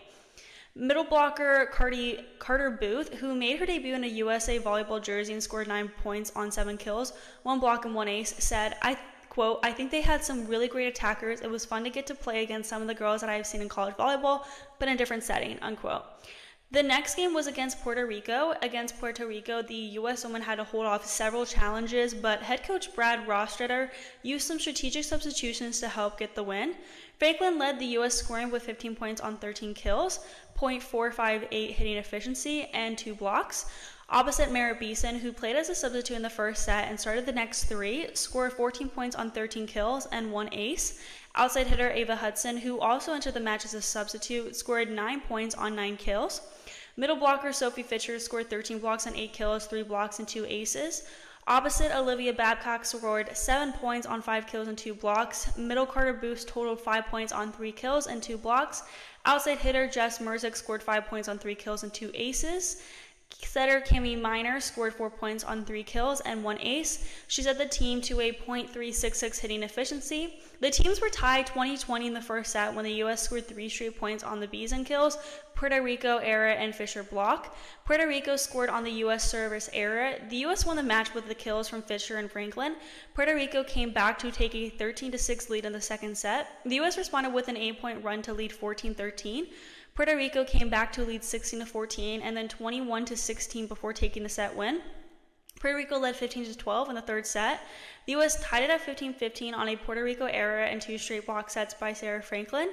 Middle blocker Cardi, Carter Booth, who made her debut in a U S A volleyball jersey and scored nine points on seven kills, one block, and one ace, said, I, quote, "I think they had some really great attackers. It was fun to get to play against some of the girls that I have seen in college volleyball, but in a different setting," unquote. The next game was against Puerto Rico. Against Puerto Rico, the U S women had to hold off several challenges, but head coach Brad Rostrider used some strategic substitutions to help get the win. Franklin led the U S scoring with fifteen points on thirteen kills, point four five eight hitting efficiency, and two blocks. Opposite Merritt Beeson, who played as a substitute in the first set and started the next three, scored fourteen points on thirteen kills and one ace. Outside hitter Ava Hudson, who also entered the match as a substitute, scored nine points on nine kills. Middle blocker Sophie Fischer scored thirteen blocks on eight kills, three blocks, and two aces. Opposite Olivia Babcock scored seven points on five kills and two blocks. Middle Carter Boost totaled five points on three kills and two blocks. Outside hitter Jess Merzik scored five points on three kills and two aces. Setter Cami Minor scored four points on three kills and one ace. She led the team to a point three six six hitting efficiency. The teams were tied twenty twenty in the first set when the U S scored three straight points on the Beeson kills, Puerto Rico error, and Fisher block. Puerto Rico scored on the U S service error. The U S won the match with the kills from Fisher and Franklin. Puerto Rico came back to take a thirteen to six lead in the second set. The U S responded with an eight-point run to lead fourteen thirteen. Puerto Rico came back to lead sixteen to fourteen and then twenty-one to sixteen before taking the set win. Puerto Rico led fifteen to twelve in the third set. The U S tied it at fifteen fifteen on a Puerto Rico error and two straight block sets by Sarah Franklin.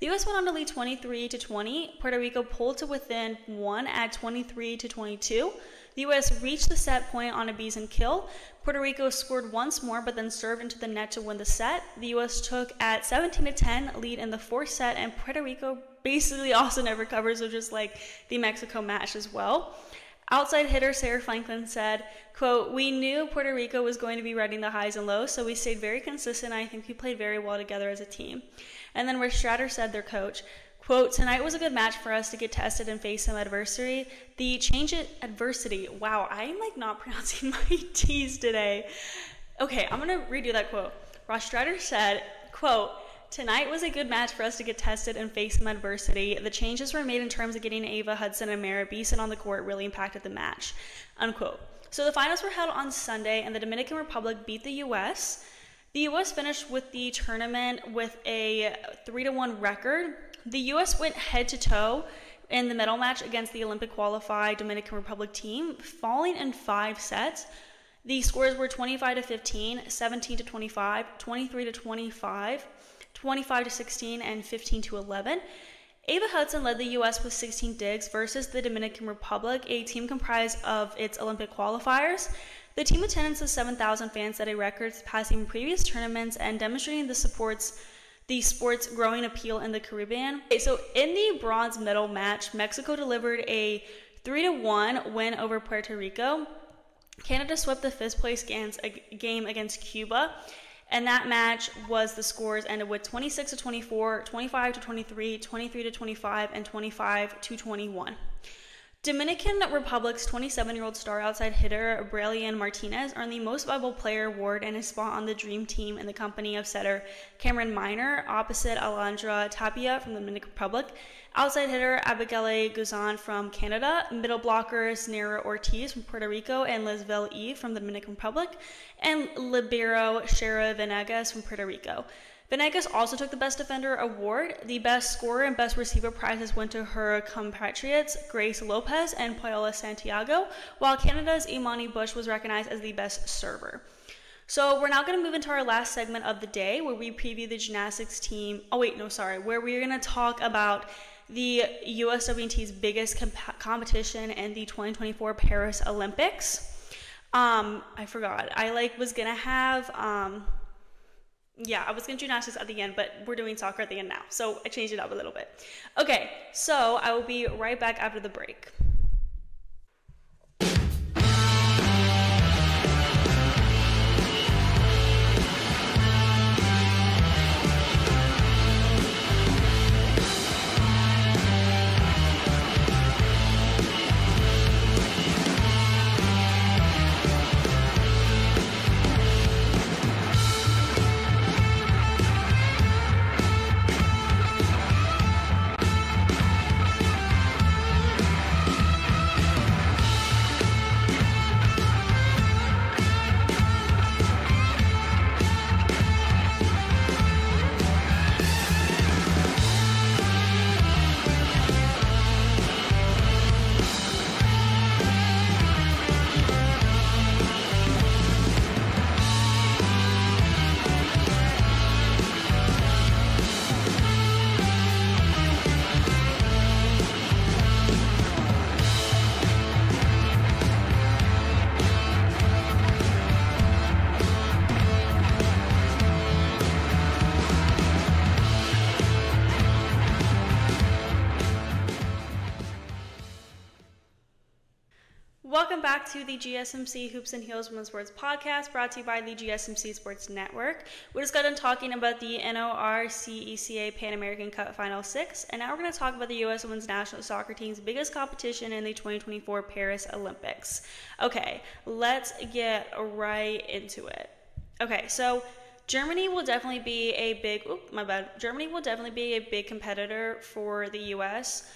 The U S went on to lead twenty-three to twenty. Puerto Rico pulled to within one at twenty-three to twenty-two. The U S reached the set point on a Beeson kill. Puerto Rico scored once more but then served into the net to win the set. The U S took at seventeen to ten lead in the fourth set, and Puerto Rico basically also never covers, so just like the Mexico match as well. Outside hitter Sarah Franklin said, quote, "We knew Puerto Rico was going to be riding the highs and lows, so we stayed very consistent. I think we played very well together as a team." And then Rich Stratter said, their coach, quote, "Tonight was a good match for us to get tested and face some adversity. The change at adversity." Wow, I'm like not pronouncing my T's today. Okay, I'm gonna redo that quote. Rich Stratter said, quote, "Tonight was a good match for us to get tested and face some adversity. The changes were made in terms of getting Ava Hudson and Merritt Beeson on the court really impacted the match," unquote. So the finals were held on Sunday, and the Dominican Republic beat the U S. The U S finished with the tournament with a three to one record. The U S went head-to-toe in the medal match against the Olympic-qualified Dominican Republic team, falling in five sets. The scores were twenty-five to fifteen, seventeen to twenty-five, twenty-three to twenty-five, twenty-five to sixteen, and fifteen to eleven. Ava Hudson led the U S with sixteen digs versus the Dominican Republic, a team comprised of its Olympic qualifiers. The team attendance of seven thousand fans set a record surpassing previous tournaments and demonstrating the supports the sport's growing appeal in the Caribbean. Okay, so in the bronze medal match, Mexico delivered a three to one win over Puerto Rico. Canada swept the fifth place game against Cuba, and that match was the scores ended with twenty-six to twenty-four, twenty-five to twenty-three, twenty-three to twenty-five, and twenty-five to twenty-one. Dominican Republic's twenty-seven-year-old star outside hitter Braylon Martinez earned the Most Valuable Player award and a spot on the Dream Team in the company of setter Cameron Minor opposite Alondra Tapia from the Dominican Republic, outside hitter Abigail Guzan from Canada, middle blockers Nera Ortiz from Puerto Rico and Lisbel E from the Dominican Republic, and libero Shara Venegas from Puerto Rico. Venegas also took the Best Defender award. The Best Scorer and Best Receiver prizes went to her compatriots Grace Lopez and Paola Santiago, while Canada's Imani Bush was recognized as the Best Server. So we're now going to move into our last segment of the day where we preview the gymnastics team. Oh wait, no, sorry. Where we're going to talk about the U S W T's biggest comp- competition in the twenty twenty-four Paris Olympics. Um, I forgot. I like was going to have... Um, Yeah, I was going to do gymnastics at the end, but we're doing soccer at the end now. So I changed it up a little bit. Okay, so I will be right back after the break. Welcome back to the G S M C Hoops and Heels Women's Sports Podcast, brought to you by the G S M C Sports Network. We just got done talking about the N O R C E C A Pan American Cup Final six, and now we're going to talk about the U S Women's National Soccer Team's biggest competition in the twenty twenty-four Paris Olympics. Okay, let's get right into it. Okay, so Germany will definitely be a big, oops, my bad, Germany will definitely be a big competitor for the U S.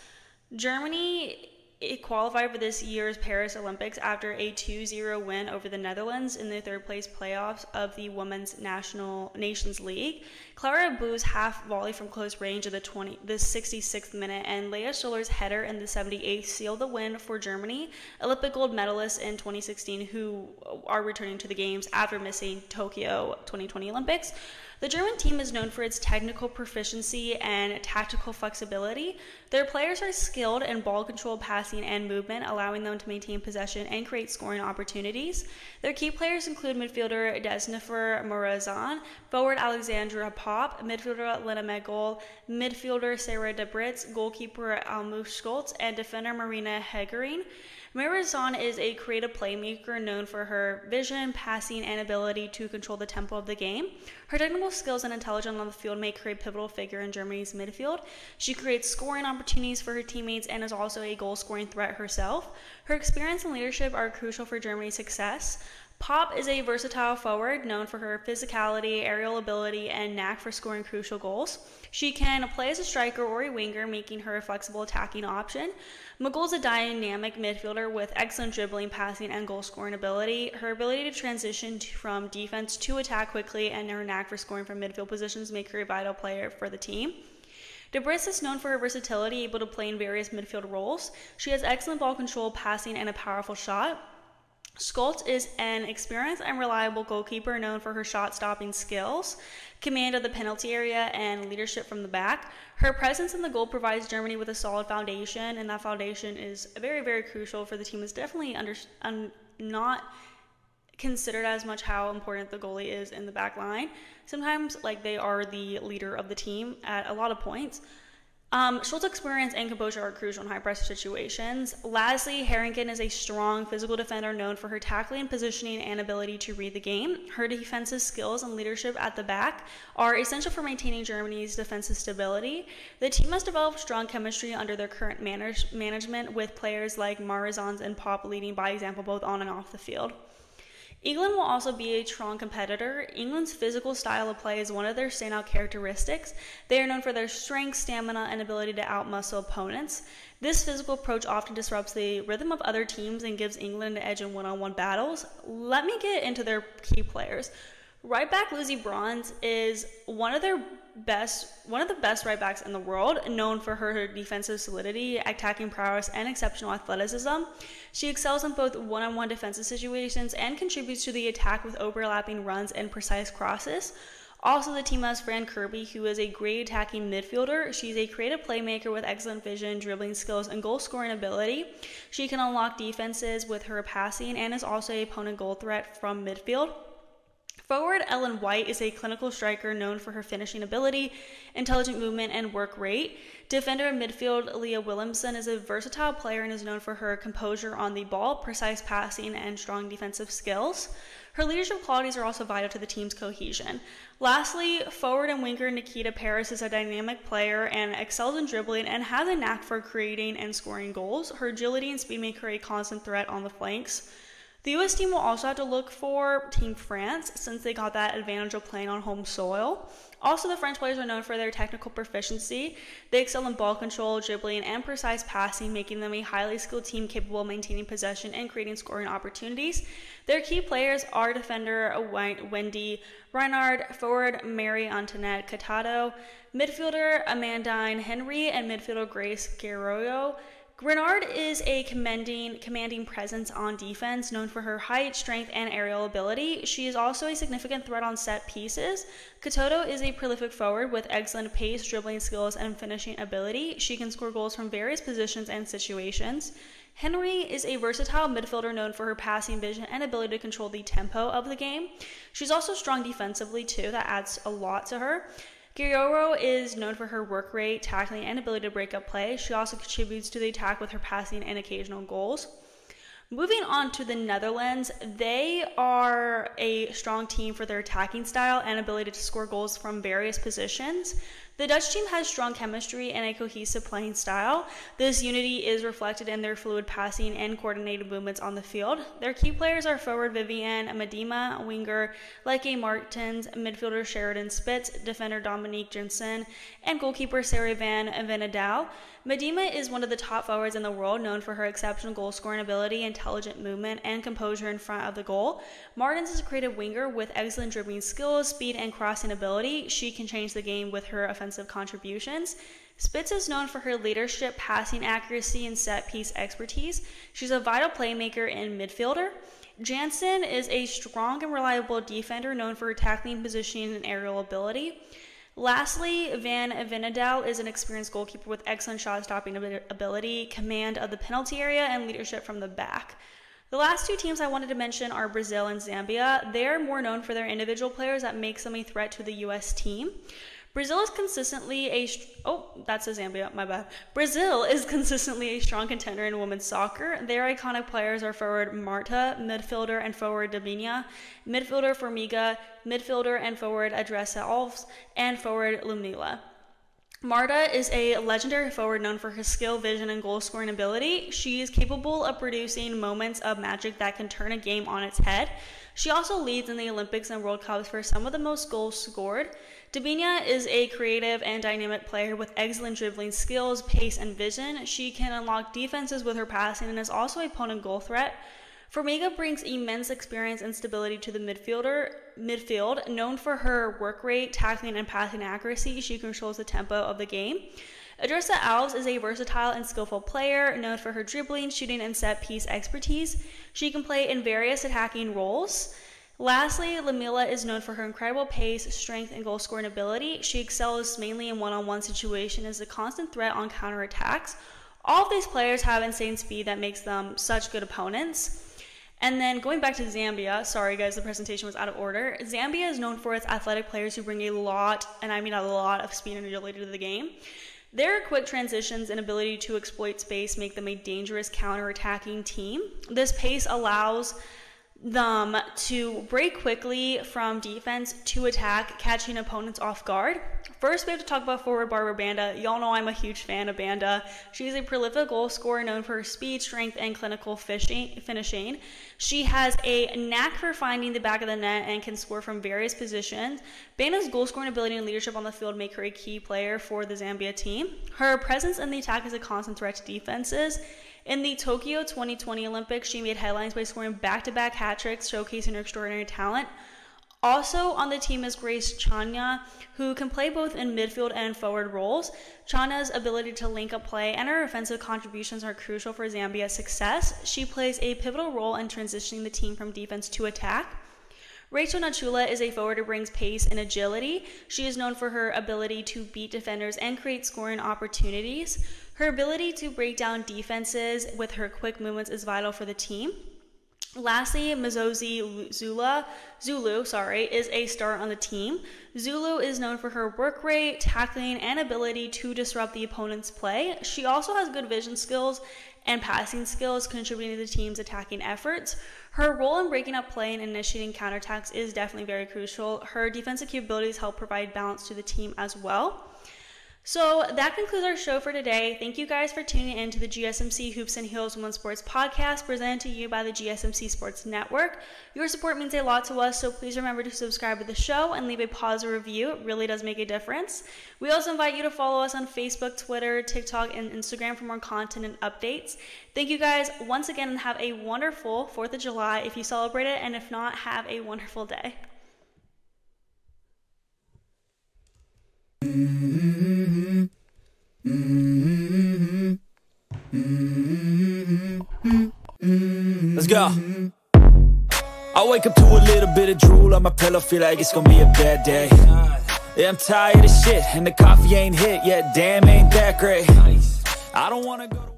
Germany It qualified for this year's Paris Olympics after a two zero win over the Netherlands in the third place playoffs of the Women's National Nations League. Clara Bu's half volley from close range of the twenty the sixty-sixth minute and Leah Schiller's header in the seventy-eighth sealed the win for Germany, Olympic gold medalists in twenty sixteen who are returning to the games after missing Tokyo twenty twenty Olympics. The German team is known for its technical proficiency and tactical flexibility. Their players are skilled in ball control, passing, and movement, allowing them to maintain possession and create scoring opportunities. Their key players include midfielder Desnifer Morazan, forward Alexandra Pop, midfielder Lena Megol, midfielder Sarah Debritz, goalkeeper Almuf Schultz, and defender Marina Hegering. Morazan is a creative playmaker known for her vision, passing, and ability to control the tempo of the game. Her technical skills and intelligence on the field make her a pivotal figure in Germany's midfield. She creates scoring opportunities for her teammates and is also a goal-scoring threat herself. Her experience and leadership are crucial for Germany's success. Pop is a versatile forward known for her physicality, aerial ability, and knack for scoring crucial goals. She can play as a striker or a winger, making her a flexible attacking option. Megol is a dynamic midfielder with excellent dribbling, passing, and goal-scoring ability. Her ability to transition from defense to attack quickly and her knack for scoring from midfield positions make her a vital player for the team. Debris is known for her versatility, able to play in various midfield roles. She has excellent ball control, passing, and a powerful shot. Schultz is an experienced and reliable goalkeeper known for her shot-stopping skills, command of the penalty area, and leadership from the back. Her presence in the goal provides Germany with a solid foundation, and that foundation is very, very crucial for the team. It's definitely under, un, not considered as much how important the goalie is in the back line. Sometimes, like, they are the leader of the team at a lot of points. Um, Schultz's experience and composure are crucial in high-pressure situations. Lastly, Harrington is a strong physical defender known for her tackling, positioning, and ability to read the game. Her defensive skills and leadership at the back are essential for maintaining Germany's defensive stability. The team has developed strong chemistry under their current manage- management, with players like Marizans and Pop leading by example both on and off the field. England will also be a strong competitor. England's physical style of play is one of their standout characteristics. They are known for their strength, stamina, and ability to outmuscle opponents. This physical approach often disrupts the rhythm of other teams and gives England an edge in one-on-one battles. Let me get into their key players. Right back Lucy Bronze is one of their best, one of the best right backs in the world, known for her defensive solidity, attacking prowess, and exceptional athleticism. She excels in both one-on-one defensive situations and contributes to the attack with overlapping runs and precise crosses. Also, the team has Fran Kirby, who is a great attacking midfielder. She's a creative playmaker with excellent vision, dribbling skills, and goal-scoring ability. She can unlock defenses with her passing and is also an opponent goal threat from midfield. Forward Ellen White is a clinical striker known for her finishing ability, intelligent movement, and work rate. Defender in midfield Leah Williamson is a versatile player and is known for her composure on the ball, precise passing, and strong defensive skills. Her leadership qualities are also vital to the team's cohesion. Lastly, forward and winger Nikita Paris is a dynamic player and excels in dribbling and has a knack for creating and scoring goals. Her agility and speed make her a constant threat on the flanks. The U S team will also have to look for Team France, since they got that advantage of playing on home soil. Also, the French players are known for their technical proficiency. They excel in ball control, dribbling, and precise passing, making them a highly skilled team capable of maintaining possession and creating scoring opportunities. Their key players are defender Wendy Reinhard, forward Mary Antoinette Catado, midfielder Amandine Henry, and midfielder Grace Guerrero. Renard is a commanding, commanding presence on defense, known for her height, strength, and aerial ability. She is also a significant threat on set pieces. Katoto is a prolific forward with excellent pace, dribbling skills, and finishing ability. She can score goals from various positions and situations. Henry is a versatile midfielder known for her passing vision and ability to control the tempo of the game. She's also strong defensively, too. That adds a lot to her. Guerrero is known for her work rate, tackling, and ability to break up play. She also contributes to the attack with her passing and occasional goals. Moving on to the Netherlands, they are a strong team for their attacking style and ability to score goals from various positions. The Dutch team has strong chemistry and a cohesive playing style. This unity is reflected in their fluid passing and coordinated movements on the field. Their key players are forward Viviane Medema, winger Leke Martens, midfielder Sheridan Spitz, defender Dominique Jensen, and goalkeeper Sarah Van Venedouw. Medema is one of the top forwards in the world, known for her exceptional goal-scoring ability, intelligent movement, and composure in front of the goal. Martens is a creative winger with excellent dribbling skills, speed, and crossing ability. She can change the game with her offensive contributions. Spitz is known for her leadership, passing accuracy, and set-piece expertise. She's a vital playmaker and midfielder. Jansen is a strong and reliable defender known for her tackling, positioning, and aerial ability. Lastly, Van Venedouw is an experienced goalkeeper with excellent shot-stopping ability, command of the penalty area, and leadership from the back. The last two teams I wanted to mention are Brazil and Zambia. They're more known for their individual players that makes them a threat to the U S team. Brazil is consistently a oh that's a Zambia my bad. Brazil is consistently a strong contender in women's soccer. Their iconic players are forward Marta, midfielder and forward Dabinha, midfielder Formiga, midfielder and forward Adressa Alves, and forward Lumila. Marta is a legendary forward known for her skill, vision, and goal-scoring ability. She is capable of producing moments of magic that can turn a game on its head. She also leads in the Olympics and World Cups for some of the most goals scored. Dabinha is a creative and dynamic player with excellent dribbling skills, pace, and vision. She can unlock defenses with her passing and is also a potent goal threat. Formiga brings immense experience and stability to the midfielder midfield. Known for her work rate, tackling, and passing accuracy, she controls the tempo of the game. Adressa Alves is a versatile and skillful player, known for her dribbling, shooting, and set-piece expertise. She can play in various attacking roles. Lastly, Lumila is known for her incredible pace, strength, and goal-scoring ability. She excels mainly in one-on-one situations and is a constant threat on counterattacks. All of these players have insane speed that makes them such good opponents. And then going back to Zambia, sorry guys, the presentation was out of order. Zambia is known for its athletic players who bring a lot, and I mean a lot, of speed and agility to the game. Their quick transitions and ability to exploit space make them a dangerous counter-attacking team. This pace allows them to break quickly from defense to attack, catching opponents off guard. First, we have to talk about forward Barbara Banda. Y'all know I'm a huge fan of Banda. She's a prolific goal scorer known for her speed, strength, and clinical finishing. She has a knack for finding the back of the net and can score from various positions. Banda's goal scoring ability and leadership on the field make her a key player for the Zambia team. Her presence in the attack is a constant threat to defenses. In the Tokyo twenty twenty Olympics, she made headlines by scoring back-to-back hat-tricks, showcasing her extraordinary talent. Also on the team is Grace Chania, who can play both in midfield and forward roles. Chania's ability to link up play and her offensive contributions are crucial for Zambia's success. She plays a pivotal role in transitioning the team from defense to attack. Rachel Nachula is a forward who brings pace and agility. She is known for her ability to beat defenders and create scoring opportunities. Her ability to break down defenses with her quick movements is vital for the team. Lastly, Mazozi Zulu, Zulu sorry, is a star on the team. Zulu is known for her work rate, tackling, and ability to disrupt the opponent's play. She also has good vision skills and passing skills, contributing to the team's attacking efforts. Her role in breaking up play and initiating counterattacks is definitely very crucial. Her defensive capabilities help provide balance to the team as well. So that concludes our show for today. Thank you guys for tuning in to the G S M C Hoops and Heels Women's Sports Podcast, presented to you by the G S M C Sports Network. Your support means a lot to us, so please remember to subscribe to the show and leave a positive review. It really does make a difference. We also invite you to follow us on Facebook, Twitter, TikTok, and Instagram for more content and updates. Thank you guys once again, and have a wonderful fourth of July if you celebrate it, and if not, have a wonderful day. Mm-hmm. Mm-hmm. Mm-hmm. Let's go. I wake up to a little bit of drool on my pillow, feel like it's gonna be a bad day. Yeah, I'm tired of shit, and the coffee ain't hit yet. Damn, ain't that great. I don't wanna go to